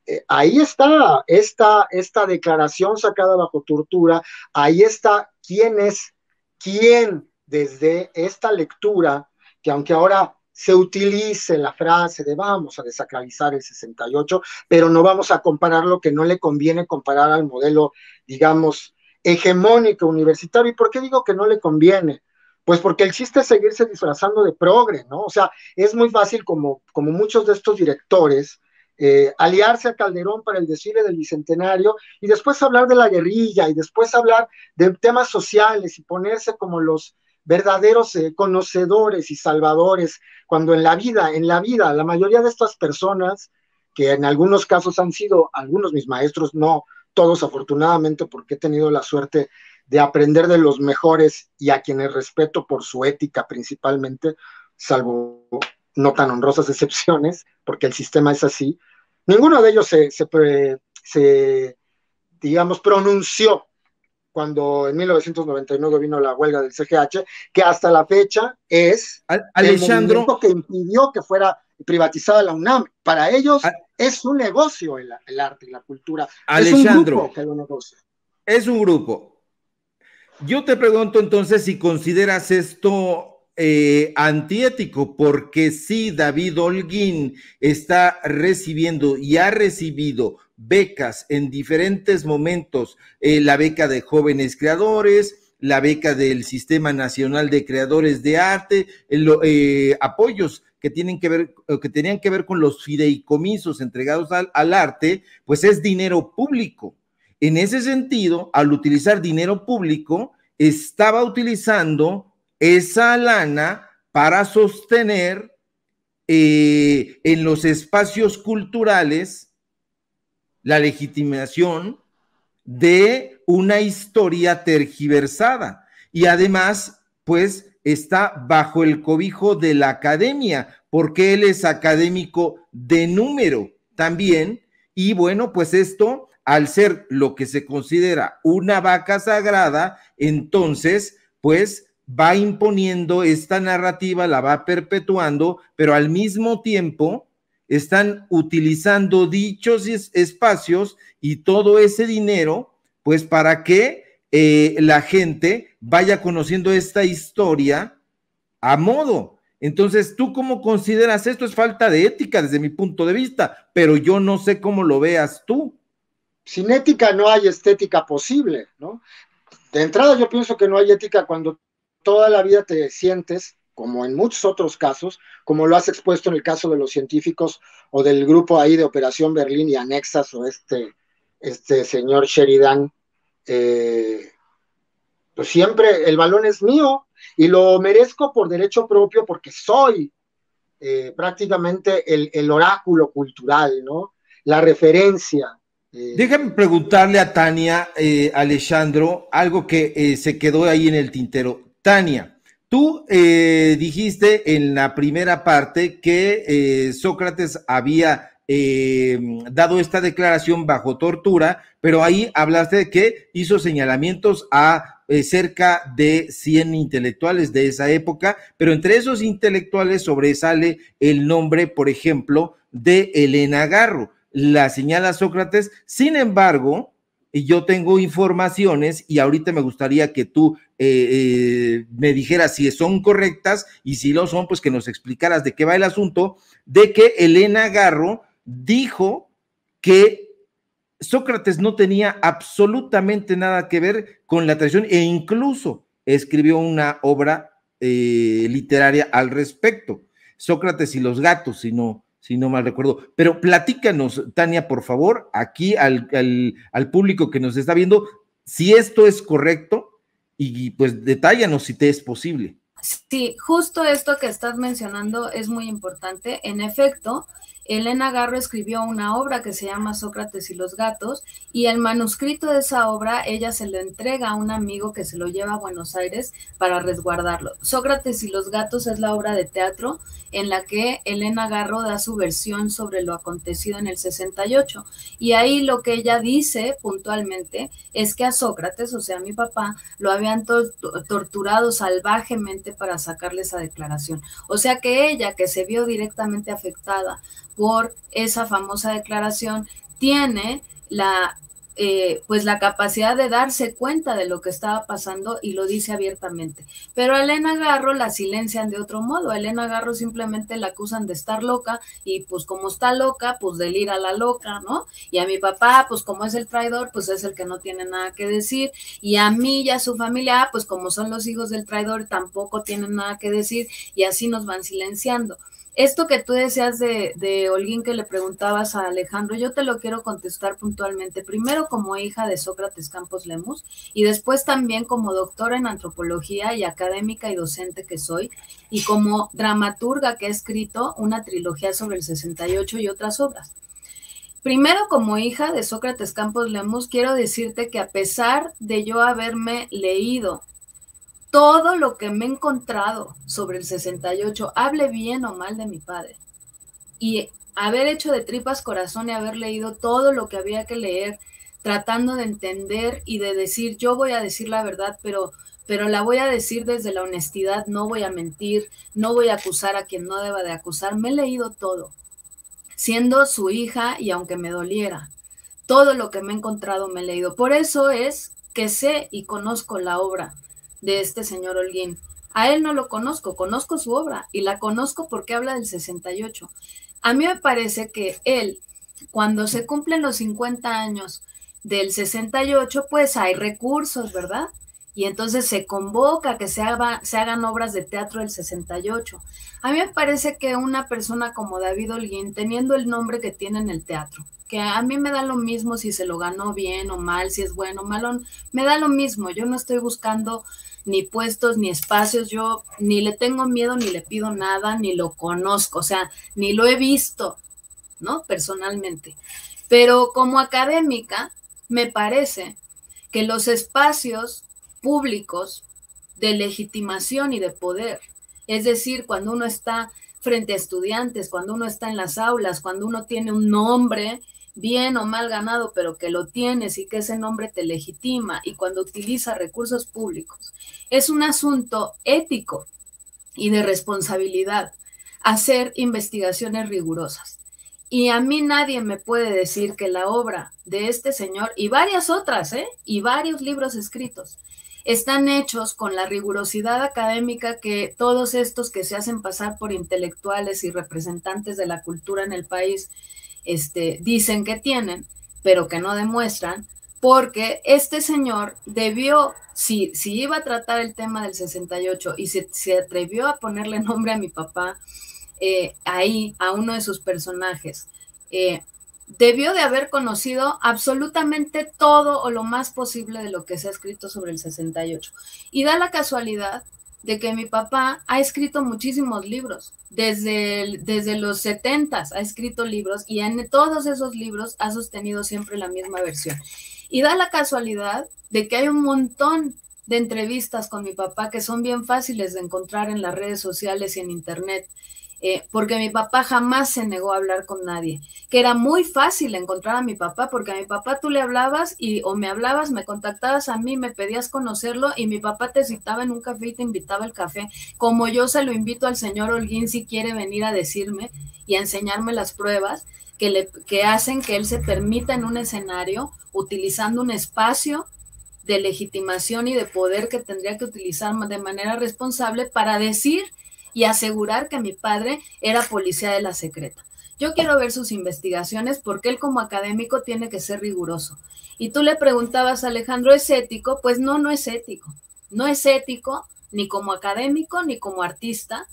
eh, ahí está esta, esta declaración sacada bajo tortura, ahí está quién es, quién desde esta lectura, que aunque ahora se utilice la frase de vamos a desacralizar el sesenta y ocho, pero no vamos a comparar lo que no le conviene comparar al modelo, digamos, hegemónico universitario. ¿Y por qué digo que no le conviene? Pues porque el chiste es seguirse disfrazando de progre, ¿no? O sea, es muy fácil, como, como muchos de estos directores, eh, aliarse a Calderón para el desfile del Bicentenario y después hablar de la guerrilla y después hablar de temas sociales y ponerse como los verdaderos eh, conocedores y salvadores, cuando en la vida, en la vida, la mayoría de estas personas, que en algunos casos han sido algunos mis maestros, no todos afortunadamente, porque he tenido la suerte de aprender de los mejores y a quienes respeto por su ética principalmente, salvo no tan honrosas excepciones, porque el sistema es así, ninguno de ellos se, se, se digamos, pronunció cuando en mil novecientos noventa y nueve vino la huelga del C G H, que hasta la fecha es Alejandro, el movimiento que impidió que fuera privatizada la UNAM. Para ellos a, es un negocio el, el arte y la cultura. Alejandro, es un grupo que lo negocia. Es un grupo. Yo te pregunto entonces si consideras esto eh, antiético, porque si David Olguín está recibiendo y ha recibido becas en diferentes momentos, eh, la beca de jóvenes creadores, la beca del Sistema Nacional de Creadores de Arte, el, eh, apoyos que tienen que ver, que tenían que ver con los fideicomisos entregados al, al arte, pues es dinero público. En ese sentido, al utilizar dinero público, estaba utilizando esa lana para sostener eh, en los espacios culturales la legitimación de una historia tergiversada, y además pues está bajo el cobijo de la academia, porque él es académico de número también, y bueno, pues esto, al ser lo que se considera una vaca sagrada, entonces pues va imponiendo esta narrativa, la va perpetuando, pero al mismo tiempo están utilizando dichos espacios y todo ese dinero, pues para que eh, la gente vaya conociendo esta historia a modo. Entonces, ¿tú cómo consideras esto? Es falta de ética desde mi punto de vista, pero yo no sé cómo lo veas tú. Sin ética no hay estética posible, ¿no? De entrada yo pienso que no hay ética cuando toda la vida te sientes, como en muchos otros casos, como lo has expuesto en el caso de los científicos o del grupo ahí de Operación Berlín y anexas, o este, este señor Sheridan, eh, pues siempre el balón es mío y lo merezco por derecho propio porque soy eh, prácticamente el, el oráculo cultural, ¿no? La referencia. Eh. Déjame preguntarle a Tania, eh, Alejandro, algo que eh, se quedó ahí en el tintero. Tania, tú eh, dijiste en la primera parte que eh, Sócrates había eh, dado esta declaración bajo tortura, pero ahí hablaste de que hizo señalamientos a eh, cerca de cien intelectuales de esa época, pero entre esos intelectuales sobresale el nombre, por ejemplo, de Elena Garro. La señala Sócrates, sin embargo... Y yo tengo informaciones y ahorita me gustaría que tú eh, eh, me dijeras si son correctas, y si lo son, pues que nos explicaras de qué va el asunto, de que Elena Garro dijo que Sócrates no tenía absolutamente nada que ver con la traición e incluso escribió una obra eh, literaria al respecto. Sócrates y los gatos, si no... si no mal recuerdo, pero platícanos, Tania, por favor, aquí al, al, al público que nos está viendo, si esto es correcto, y, y pues detállanos si te es posible. Sí, justo esto que estás mencionando es muy importante. En efecto, Elena Garro escribió una obra que se llama Sócrates y los gatos, y el manuscrito de esa obra ella se lo entrega a un amigo que se lo lleva a Buenos Aires para resguardarlo. Sócrates y los gatos es la obra de teatro en la que Elena Garro da su versión sobre lo acontecido en el sesenta y ocho. Y ahí lo que ella dice puntualmente es que a Sócrates, o sea, a mi papá, lo habían to- torturado salvajemente para sacarle esa declaración. O sea que ella, que se vio directamente afectada por esa famosa declaración, tiene la... Eh, pues la capacidad de darse cuenta de lo que estaba pasando y lo dice abiertamente. Pero a Elena Garro la silencian de otro modo. A Elena Garro simplemente la acusan de estar loca y pues como está loca, pues delira la loca, ¿no? Y a mi papá, pues como es el traidor, pues es el que no tiene nada que decir. Y a mí y a su familia, pues como son los hijos del traidor, tampoco tienen nada que decir, y así nos van silenciando. Esto que tú decías de, de Olguín, que le preguntabas a Alejandro, yo te lo quiero contestar puntualmente, primero como hija de Sócrates Campos Lemus y después también como doctora en antropología y académica y docente que soy, y como dramaturga que he escrito una trilogía sobre el sesenta y ocho y otras obras. Primero, como hija de Sócrates Campos Lemus, quiero decirte que a pesar de yo haberme leído todo lo que me he encontrado sobre el sesenta y ocho, hable bien o mal de mi padre, y haber hecho de tripas corazón y haber leído todo lo que había que leer, tratando de entender y de decir, yo voy a decir la verdad, pero, pero la voy a decir desde la honestidad, no voy a mentir, no voy a acusar a quien no deba de acusar. Me he leído todo, siendo su hija, y aunque me doliera, todo lo que me he encontrado me he leído. Por eso es que sé y conozco la obra de este señor Olguín. A él no lo conozco, conozco su obra, y la conozco porque habla del sesenta y ocho. A mí me parece que él, cuando se cumplen los cincuenta años del sesenta y ocho, pues hay recursos, ¿verdad? Y entonces se convoca que se, haga, se hagan obras de teatro del sesenta y ocho. A mí me parece que una persona como David Olguín, teniendo el nombre que tiene en el teatro, que a mí me da lo mismo si se lo ganó bien o mal, si es bueno o malo, me da lo mismo. Yo no estoy buscando ni puestos, ni espacios, yo ni le tengo miedo, ni le pido nada, ni lo conozco, o sea, ni lo he visto, ¿no? Personalmente. Pero como académica, me parece que los espacios públicos de legitimación y de poder, es decir, cuando uno está frente a estudiantes, cuando uno está en las aulas, cuando uno tiene un nombre, bien o mal ganado, pero que lo tienes y que ese nombre te legitima, y cuando utiliza recursos públicos, es un asunto ético y de responsabilidad hacer investigaciones rigurosas. Y a mí nadie me puede decir que la obra de este señor, y varias otras, ¿eh? y varios libros escritos, están hechos con la rigurosidad académica que todos estos que se hacen pasar por intelectuales y representantes de la cultura en el país este, dicen que tienen, pero que no demuestran, porque este señor debió, si, si iba a tratar el tema del sesenta y ocho y se, se atrevió a ponerle nombre a mi papá, Eh, ahí a uno de sus personajes, eh, debió de haber conocido absolutamente todo o lo más posible de lo que se ha escrito sobre el sesenta y ocho. Y da la casualidad de que mi papá ha escrito muchísimos libros, desde, el, desde los setentas ha escrito libros, y en todos esos libros ha sostenido siempre la misma versión. Y da la casualidad de que hay un montón de entrevistas con mi papá que son bien fáciles de encontrar en las redes sociales y en internet, Eh, porque mi papá jamás se negó a hablar con nadie, que era muy fácil encontrar a mi papá, porque a mi papá tú le hablabas y o me hablabas, me contactabas a mí, me pedías conocerlo y mi papá te citaba en un café y te invitaba al café, como yo se lo invito al señor Olguín si quiere venir a decirme y a enseñarme las pruebas que, le, que hacen que él se permita en un escenario utilizando un espacio de legitimación y de poder que tendría que utilizar de manera responsable para decir y asegurar que mi padre era policía de la secreta. Yo quiero ver sus investigaciones porque él como académico tiene que ser riguroso. Y tú le preguntabas a Alejandro, ¿es ético? Pues no, no es ético. No es ético ni como académico ni como artista,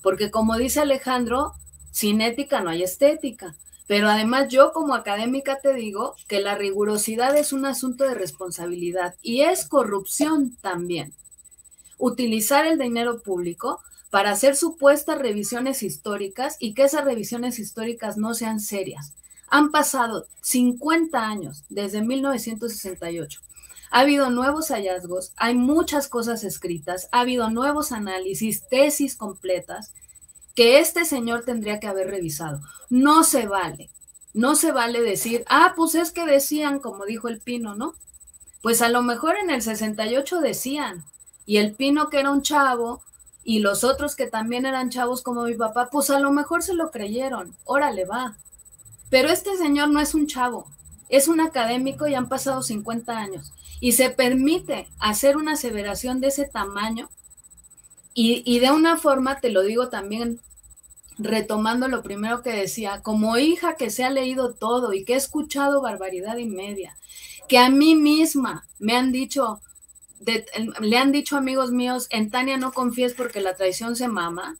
porque como dice Alejandro, sin ética no hay estética. Pero además yo como académica te digo que la rigurosidad es un asunto de responsabilidad y es corrupción también. Utilizar el dinero público para hacer supuestas revisiones históricas y que esas revisiones históricas no sean serias. Han pasado cincuenta años desde mil novecientos sesenta y ocho. Ha habido nuevos hallazgos, hay muchas cosas escritas, ha habido nuevos análisis, tesis completas que este señor tendría que haber revisado. No se vale, no se vale decir, ah, pues es que decían, como dijo El Pino, ¿no? Pues a lo mejor en el sesenta y ocho decían, y El Pino que era un chavo, y los otros que también eran chavos como mi papá, pues a lo mejor se lo creyeron, órale va. Pero este señor no es un chavo, es un académico y han pasado cincuenta años. Y se permite hacer una aseveración de ese tamaño y, y de una forma, te lo digo también, retomando lo primero que decía, como hija que se ha leído todo y que he escuchado barbaridad y media, que a mí misma me han dicho... De, le han dicho amigos míos, en Tania no confíes porque la traición se mama,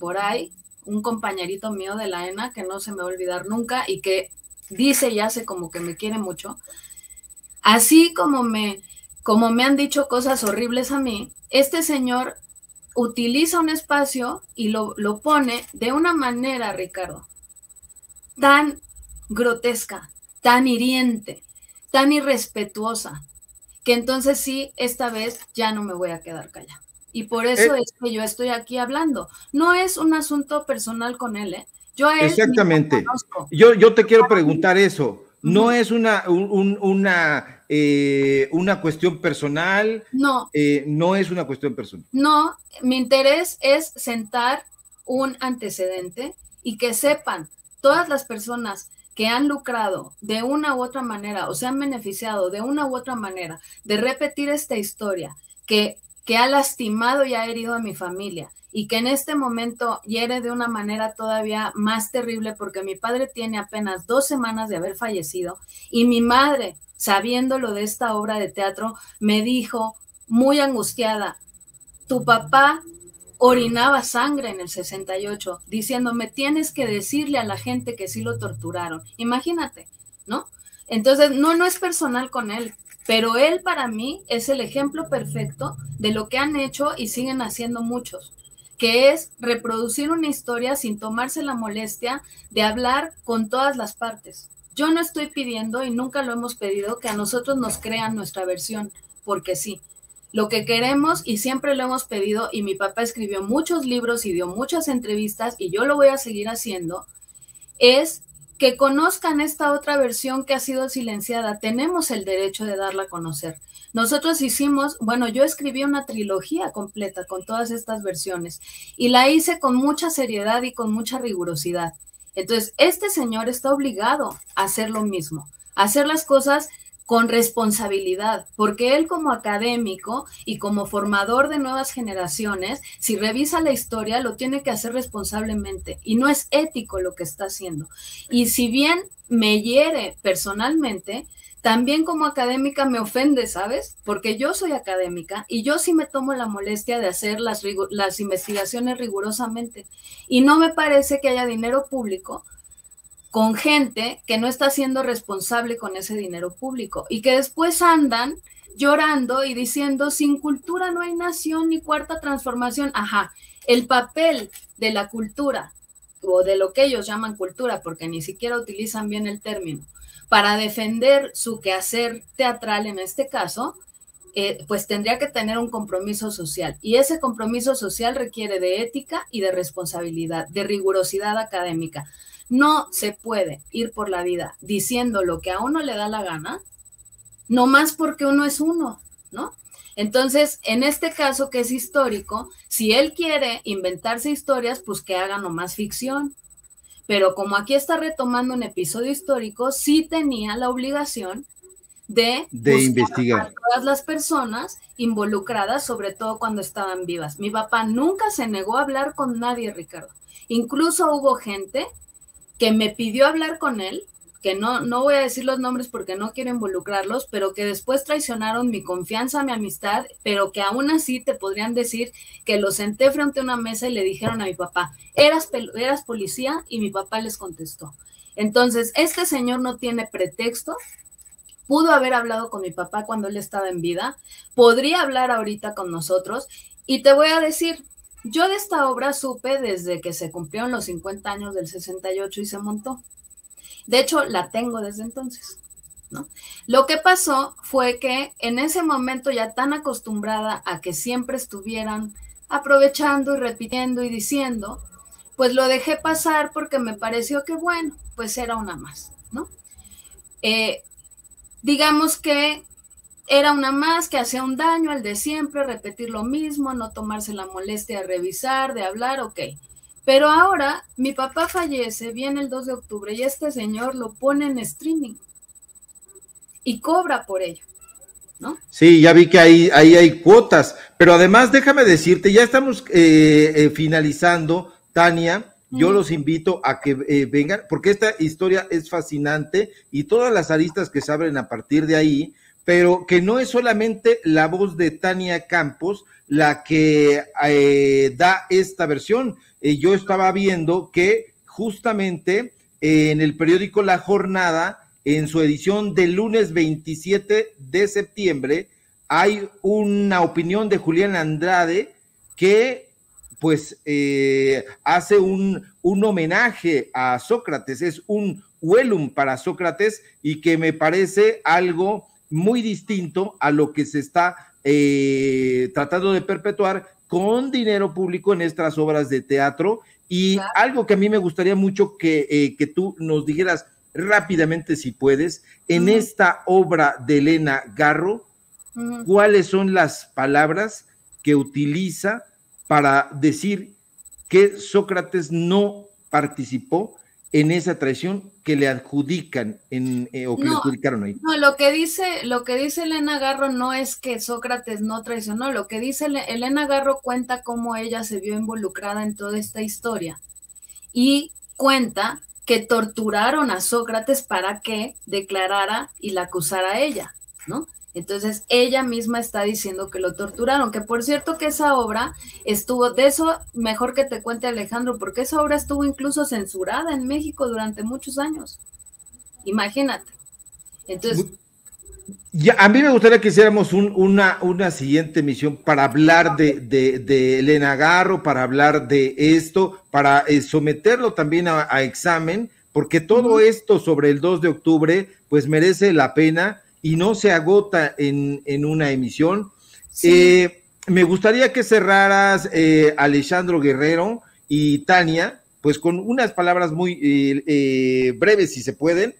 por ahí, un compañerito mío de la E N A que no se me va a olvidar nunca y que dice y hace como que me quiere mucho, así como me, como me han dicho cosas horribles a mí, este señor utiliza un espacio y lo, lo pone de una manera, Ricardo, tan grotesca, tan hiriente, tan irrespetuosa, que entonces sí, esta vez ya no me voy a quedar callada. Y por eso eh, es que yo estoy aquí hablando. No es un asunto personal con él, ¿eh? Yo a él exactamente. Yo, yo te quiero preguntar eso. No es una, un, una, eh, una cuestión personal. No. Eh, no es una cuestión personal. No, mi interés es sentar un antecedente y que sepan todas las personas que han lucrado de una u otra manera o se han beneficiado de una u otra manera de repetir esta historia que, que ha lastimado y ha herido a mi familia y que en este momento hiere de una manera todavía más terrible porque mi padre tiene apenas dos semanas de haber fallecido y mi madre, sabiéndolo de esta obra de teatro, me dijo muy angustiada, tu papá orinaba sangre en el sesenta y ocho, diciéndome, tienes que decirle a la gente que sí lo torturaron. Imagínate, ¿no? Entonces, no, no es personal con él, pero él para mí es el ejemplo perfecto de lo que han hecho y siguen haciendo muchos, que es reproducir una historia sin tomarse la molestia de hablar con todas las partes. Yo no estoy pidiendo, y nunca lo hemos pedido, que a nosotros nos crean nuestra versión, porque sí. Lo que queremos, y siempre lo hemos pedido, y mi papá escribió muchos libros y dio muchas entrevistas, y yo lo voy a seguir haciendo, es que conozcan esta otra versión que ha sido silenciada. Tenemos el derecho de darla a conocer. Nosotros hicimos, bueno, yo escribí una trilogía completa con todas estas versiones, y la hice con mucha seriedad y con mucha rigurosidad. Entonces, este señor está obligado a hacer lo mismo, a hacer las cosas con responsabilidad, porque él como académico y como formador de nuevas generaciones, si revisa la historia, lo tiene que hacer responsablemente y no es ético lo que está haciendo. Y si bien me hiere personalmente, también como académica me ofende, ¿sabes? Porque yo soy académica y yo sí me tomo la molestia de hacer las, las investigaciones rigurosamente y no me parece que haya dinero público con gente que no está siendo responsable con ese dinero público y que después andan llorando y diciendo sin cultura no hay nación ni cuarta transformación. Ajá, el papel de la cultura o de lo que ellos llaman cultura, porque ni siquiera utilizan bien el término, para defender su quehacer teatral en este caso, eh, pues tendría que tener un compromiso social y ese compromiso social requiere de ética y de responsabilidad, de rigurosidad académica. No se puede ir por la vida diciendo lo que a uno le da la gana, no más porque uno es uno, ¿no? Entonces, en este caso que es histórico, si él quiere inventarse historias, pues que haga nomás ficción. Pero como aquí está retomando un episodio histórico, sí tenía la obligación de, de investigar a todas las personas involucradas, sobre todo cuando estaban vivas. Mi papá nunca se negó a hablar con nadie, Ricardo. Incluso hubo gente que me pidió hablar con él, que no, no voy a decir los nombres porque no quiero involucrarlos, pero que después traicionaron mi confianza, mi amistad, pero que aún así te podrían decir que lo senté frente a una mesa y le dijeron a mi papá, eras, eras policía, y mi papá les contestó. Entonces, este señor no tiene pretexto, pudo haber hablado con mi papá cuando él estaba en vida, podría hablar ahorita con nosotros, y te voy a decir, yo de esta obra supe desde que se cumplieron los cincuenta años del sesenta y ocho y se montó. De hecho, la tengo desde entonces, ¿no? Lo que pasó fue que en ese momento ya tan acostumbrada a que siempre estuvieran aprovechando y repitiendo y diciendo, pues lo dejé pasar porque me pareció que, bueno, pues era una más, ¿no? Eh, digamos que era una más que hacía un daño al de siempre, repetir lo mismo, no tomarse la molestia de revisar, de hablar, ok. Pero ahora mi papá fallece, viene el dos de octubre y este señor lo pone en streaming y cobra por ello, ¿no? Sí, ya vi que ahí, ahí hay cuotas, pero además déjame decirte, ya estamos eh, eh, finalizando, Tania. Yo los invito a que eh, vengan, porque esta historia es fascinante y todas las aristas que se abren a partir de ahí, pero que no es solamente la voz de Tania Campos la que eh, da esta versión. Eh, yo estaba viendo que justamente eh, en el periódico La Jornada, en su edición del lunes veintisiete de septiembre, hay una opinión de Julián Andrade que pues eh, hace un, un homenaje a Sócrates, es un velum para Sócrates y que me parece algo muy distinto a lo que se está eh, tratando de perpetuar con dinero público en estas obras de teatro. Y algo que a mí me gustaría mucho que, eh, que tú nos dijeras, rápidamente si puedes, en uh-huh. esta obra de Elena Garro, uh-huh. cuáles son las palabras que utiliza para decir que Sócrates no participó en esa traición que le adjudican en, eh, o que no, le adjudicaron ahí. No, lo que dice, lo que dice Elena Garro no es que Sócrates no traicionó, lo que dice Elena Garro cuenta cómo ella se vio involucrada en toda esta historia y cuenta que torturaron a Sócrates para que declarara y la acusara a ella, ¿no? Entonces ella misma está diciendo que lo torturaron, que por cierto que esa obra estuvo, de eso mejor que te cuente Alejandro, porque esa obra estuvo incluso censurada en México durante muchos años, imagínate. Entonces ya, a mí me gustaría que hiciéramos un, una, una siguiente emisión para hablar de, de, de Elena Garro, para hablar de esto, para eh, someterlo también a, a examen, porque todo esto sobre el dos de octubre pues merece la pena y no se agota en, en una emisión. Sí. Eh, me gustaría que cerraras, eh, Alejandro Guerrero y Tania, pues con unas palabras muy eh, eh, breves, si se pueden,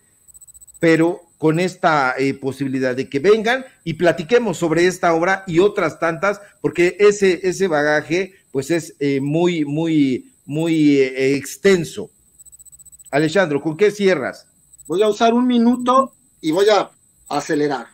pero con esta eh, posibilidad de que vengan y platiquemos sobre esta obra y otras tantas, porque ese, ese bagaje pues es eh, muy, muy, muy eh, extenso. Alejandro, ¿con qué cierras? Voy a usar un minuto y voy a acelerar.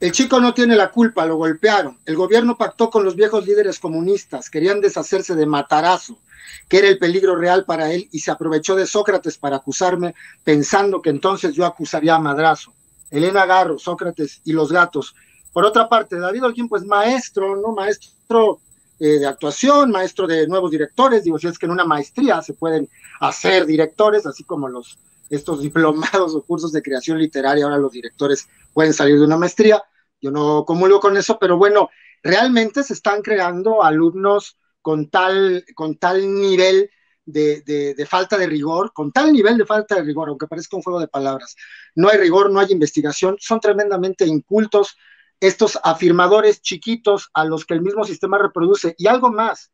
El chico no tiene la culpa, lo golpearon. El gobierno pactó con los viejos líderes comunistas, querían deshacerse de Matarazo, que era el peligro real para él, y se aprovechó de Sócrates para acusarme, pensando que entonces yo acusaría a Madrazo. Elena Garro, Sócrates y los gatos. Por otra parte, David Olguín, pues maestro, ¿no? Maestro eh, de actuación, maestro de nuevos directores. Digo, si es que en una maestría se pueden hacer directores, así como los estos diplomados o cursos de creación literaria, ahora los directores pueden salir de una maestría, yo no comulgo con eso, pero bueno, realmente se están creando alumnos con tal, con tal nivel de, de, de falta de rigor, con tal nivel de falta de rigor, aunque parezca un juego de palabras, no hay rigor, no hay investigación, son tremendamente incultos estos afirmadores chiquitos a los que el mismo sistema reproduce, y algo más,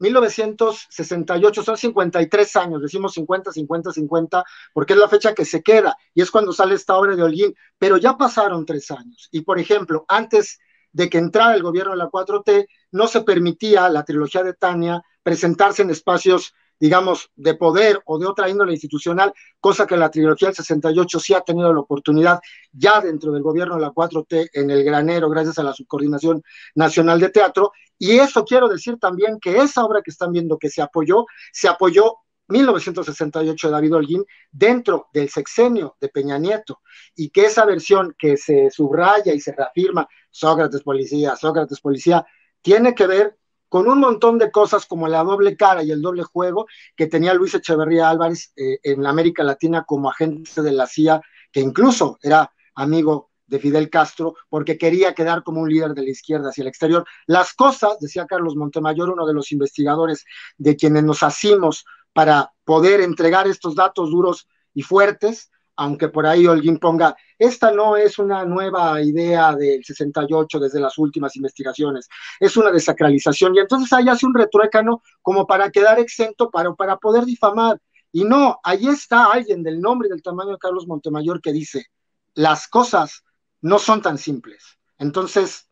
mil novecientos sesenta y ocho, son cincuenta y tres años, decimos cincuenta, cincuenta, cincuenta, porque es la fecha que se queda, y es cuando sale esta obra de Olguín, pero ya pasaron tres años, y por ejemplo, antes de que entrara el gobierno de la cuatro T, no se permitía la trilogía de Tania presentarse en espacios, digamos, de poder o de otra índole institucional, cosa que la trilogía del sesenta y ocho sí ha tenido la oportunidad ya dentro del gobierno de la cuatro T en el granero, gracias a la Subcoordinación Nacional de Teatro, y eso quiero decir también que esa obra que están viendo que se apoyó, se apoyó mil novecientos sesenta y ocho de David Olguín dentro del sexenio de Peña Nieto, y que esa versión que se subraya y se reafirma, Sócrates policía, Sócrates policía, tiene que ver con un montón de cosas como la doble cara y el doble juego que tenía Luis Echeverría Álvarez eh, en América Latina como agente de la C I A, que incluso era amigo de Fidel Castro, porque quería quedar como un líder de la izquierda hacia el exterior. Las cosas, decía Carlos Montemayor, uno de los investigadores de quienes nos asimos para poder entregar estos datos duros y fuertes, aunque por ahí Olguín ponga, esta no es una nueva idea del sesenta y ocho desde las últimas investigaciones, es una desacralización, y entonces ahí hace un retruécano como para quedar exento, para, para poder difamar, y no, ahí está alguien del nombre y del tamaño de Carlos Montemayor que dice, las cosas no son tan simples, entonces,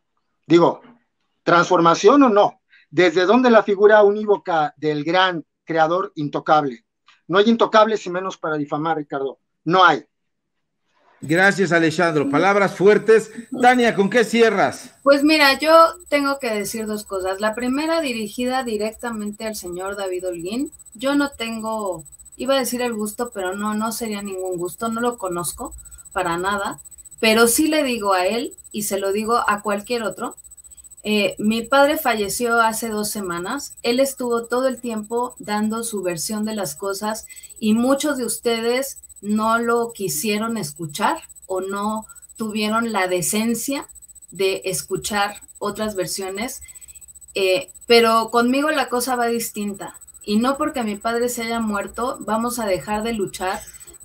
digo, ¿transformación o no? ¿Desde dónde la figura unívoca del gran creador intocable? No hay intocables y menos para difamar, Ricardo. No hay. Gracias, Alejandro. Palabras fuertes. Tania, ¿con qué cierras? Pues mira, yo tengo que decir dos cosas. La primera, dirigida directamente al señor David Olguín. Yo no tengo, iba a decir el gusto, pero no, no sería ningún gusto, no lo conozco para nada, pero sí le digo a él, y se lo digo a cualquier otro, eh, mi padre falleció hace dos semanas, él estuvo todo el tiempo dando su versión de las cosas, y muchos de ustedes no lo quisieron escuchar o no tuvieron la decencia de escuchar otras versiones, eh, pero conmigo la cosa va distinta, y no porque mi padre se haya muerto vamos a dejar de luchar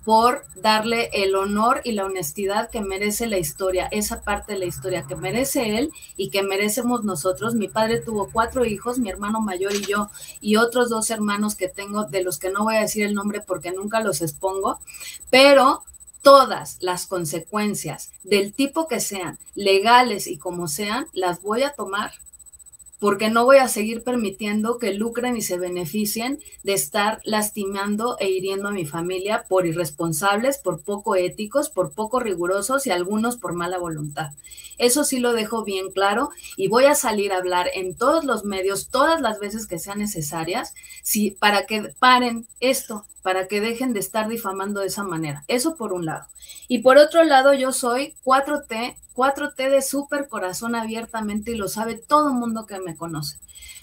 por darle el honor y la honestidad que merece la historia, esa parte de la historia que merece él y que merecemos nosotros. Mi padre tuvo cuatro hijos, mi hermano mayor y yo, y otros dos hermanos que tengo, de los que no voy a decir el nombre porque nunca los expongo, pero todas las consecuencias, del tipo que sean, legales y como sean, las voy a tomar, porque no voy a seguir permitiendo que lucren y se beneficien de estar lastimando e hiriendo a mi familia por irresponsables, por poco éticos, por poco rigurosos y algunos por mala voluntad. Eso sí lo dejo bien claro y voy a salir a hablar en todos los medios, todas las veces que sean necesarias, si, para que paren esto, para que dejen de estar difamando de esa manera. Eso por un lado. Y por otro lado, yo soy cuatro T, cuatro T de súper corazón abiertamente y lo sabe todo el mundo que me conoce.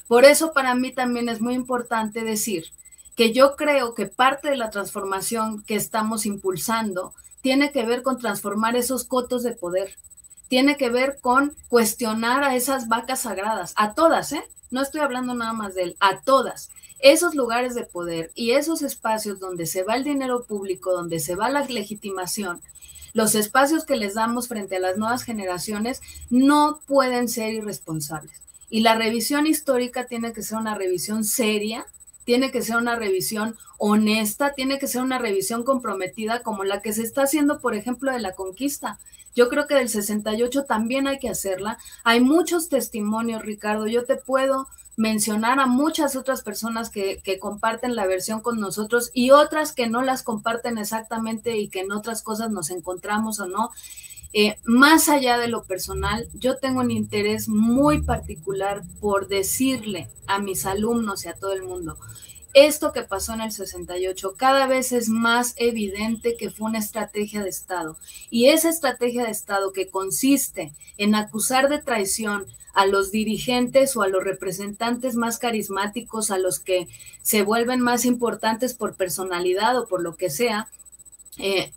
Por eso para mí también es muy importante decir que yo creo que parte de la transformación que estamos impulsando tiene que ver con transformar esos cotos de poder. Tiene que ver con cuestionar a esas vacas sagradas, a todas, ¿eh? No estoy hablando nada más de él, a todas. Esos lugares de poder y esos espacios donde se va el dinero público, donde se va la legitimación, los espacios que les damos frente a las nuevas generaciones no pueden ser irresponsables. Y la revisión histórica tiene que ser una revisión seria, tiene que ser una revisión honesta, tiene que ser una revisión comprometida como la que se está haciendo, por ejemplo, de la conquista. Yo creo que del sesenta y ocho también hay que hacerla. Hay muchos testimonios, Ricardo. Yo te puedo mencionar a muchas otras personas que, que comparten la versión con nosotros y otras que no las comparten exactamente y que en otras cosas nos encontramos o no. Eh, más allá de lo personal, yo tengo un interés muy particular por decirle a mis alumnos y a todo el mundo, esto que pasó en el sesenta y ocho cada vez es más evidente que fue una estrategia de Estado. Y esa estrategia de Estado que consiste en acusar de traición a los dirigentes o a los representantes más carismáticos, a los que se vuelven más importantes por personalidad o por lo que sea, eh,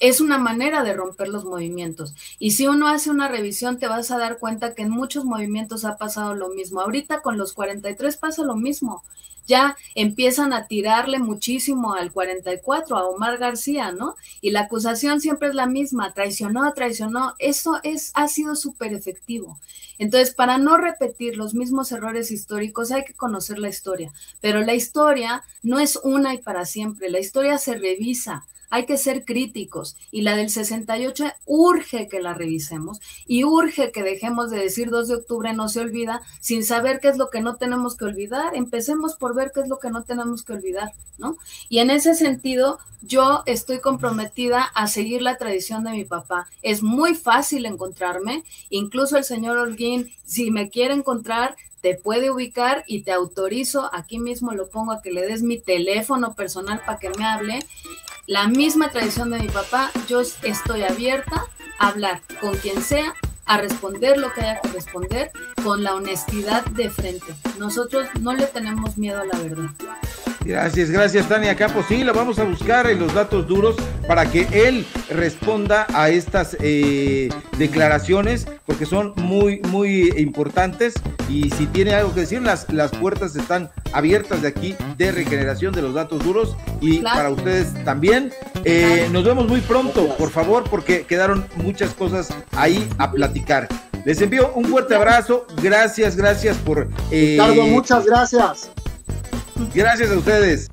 es una manera de romper los movimientos. Y si uno hace una revisión, te vas a dar cuenta que en muchos movimientos ha pasado lo mismo. Ahorita con los cuarenta y tres pasa lo mismo. Ya empiezan a tirarle muchísimo al cuarenta y cuatro, a Omar García, ¿no? Y la acusación siempre es la misma, traicionó, traicionó, eso es, ha sido súper efectivo. Entonces, para no repetir los mismos errores históricos, hay que conocer la historia, pero la historia no es una y para siempre, la historia se revisa, hay que ser críticos, y la del sesenta y ocho urge que la revisemos y urge que dejemos de decir dos de octubre no se olvida sin saber qué es lo que no tenemos que olvidar. Empecemos por ver qué es lo que no tenemos que olvidar, ¿no? Y en ese sentido yo estoy comprometida a seguir la tradición de mi papá. Es muy fácil encontrarme, incluso el señor Olguín, si me quiere encontrar, te puede ubicar y te autorizo, aquí mismo lo pongo, a que le des mi teléfono personal para que me hable. La misma tradición de mi papá, yo estoy abierta a hablar con quien sea, a responder lo que haya que responder, con la honestidad de frente. Nosotros no le tenemos miedo a la verdad. Gracias, gracias Tania Campos. Sí, la vamos a buscar en los datos duros para que él responda a estas eh, declaraciones, porque son muy, muy importantes. Y si tiene algo que decir, las, las puertas están abiertas de aquí, de Regeneración, de los datos duros, y claro, para ustedes también. Eh, nos vemos muy pronto, por favor, porque quedaron muchas cosas ahí a platicar. Les envío un fuerte abrazo. Gracias, gracias por... Eh, Ricardo, muchas gracias. Gracias a ustedes.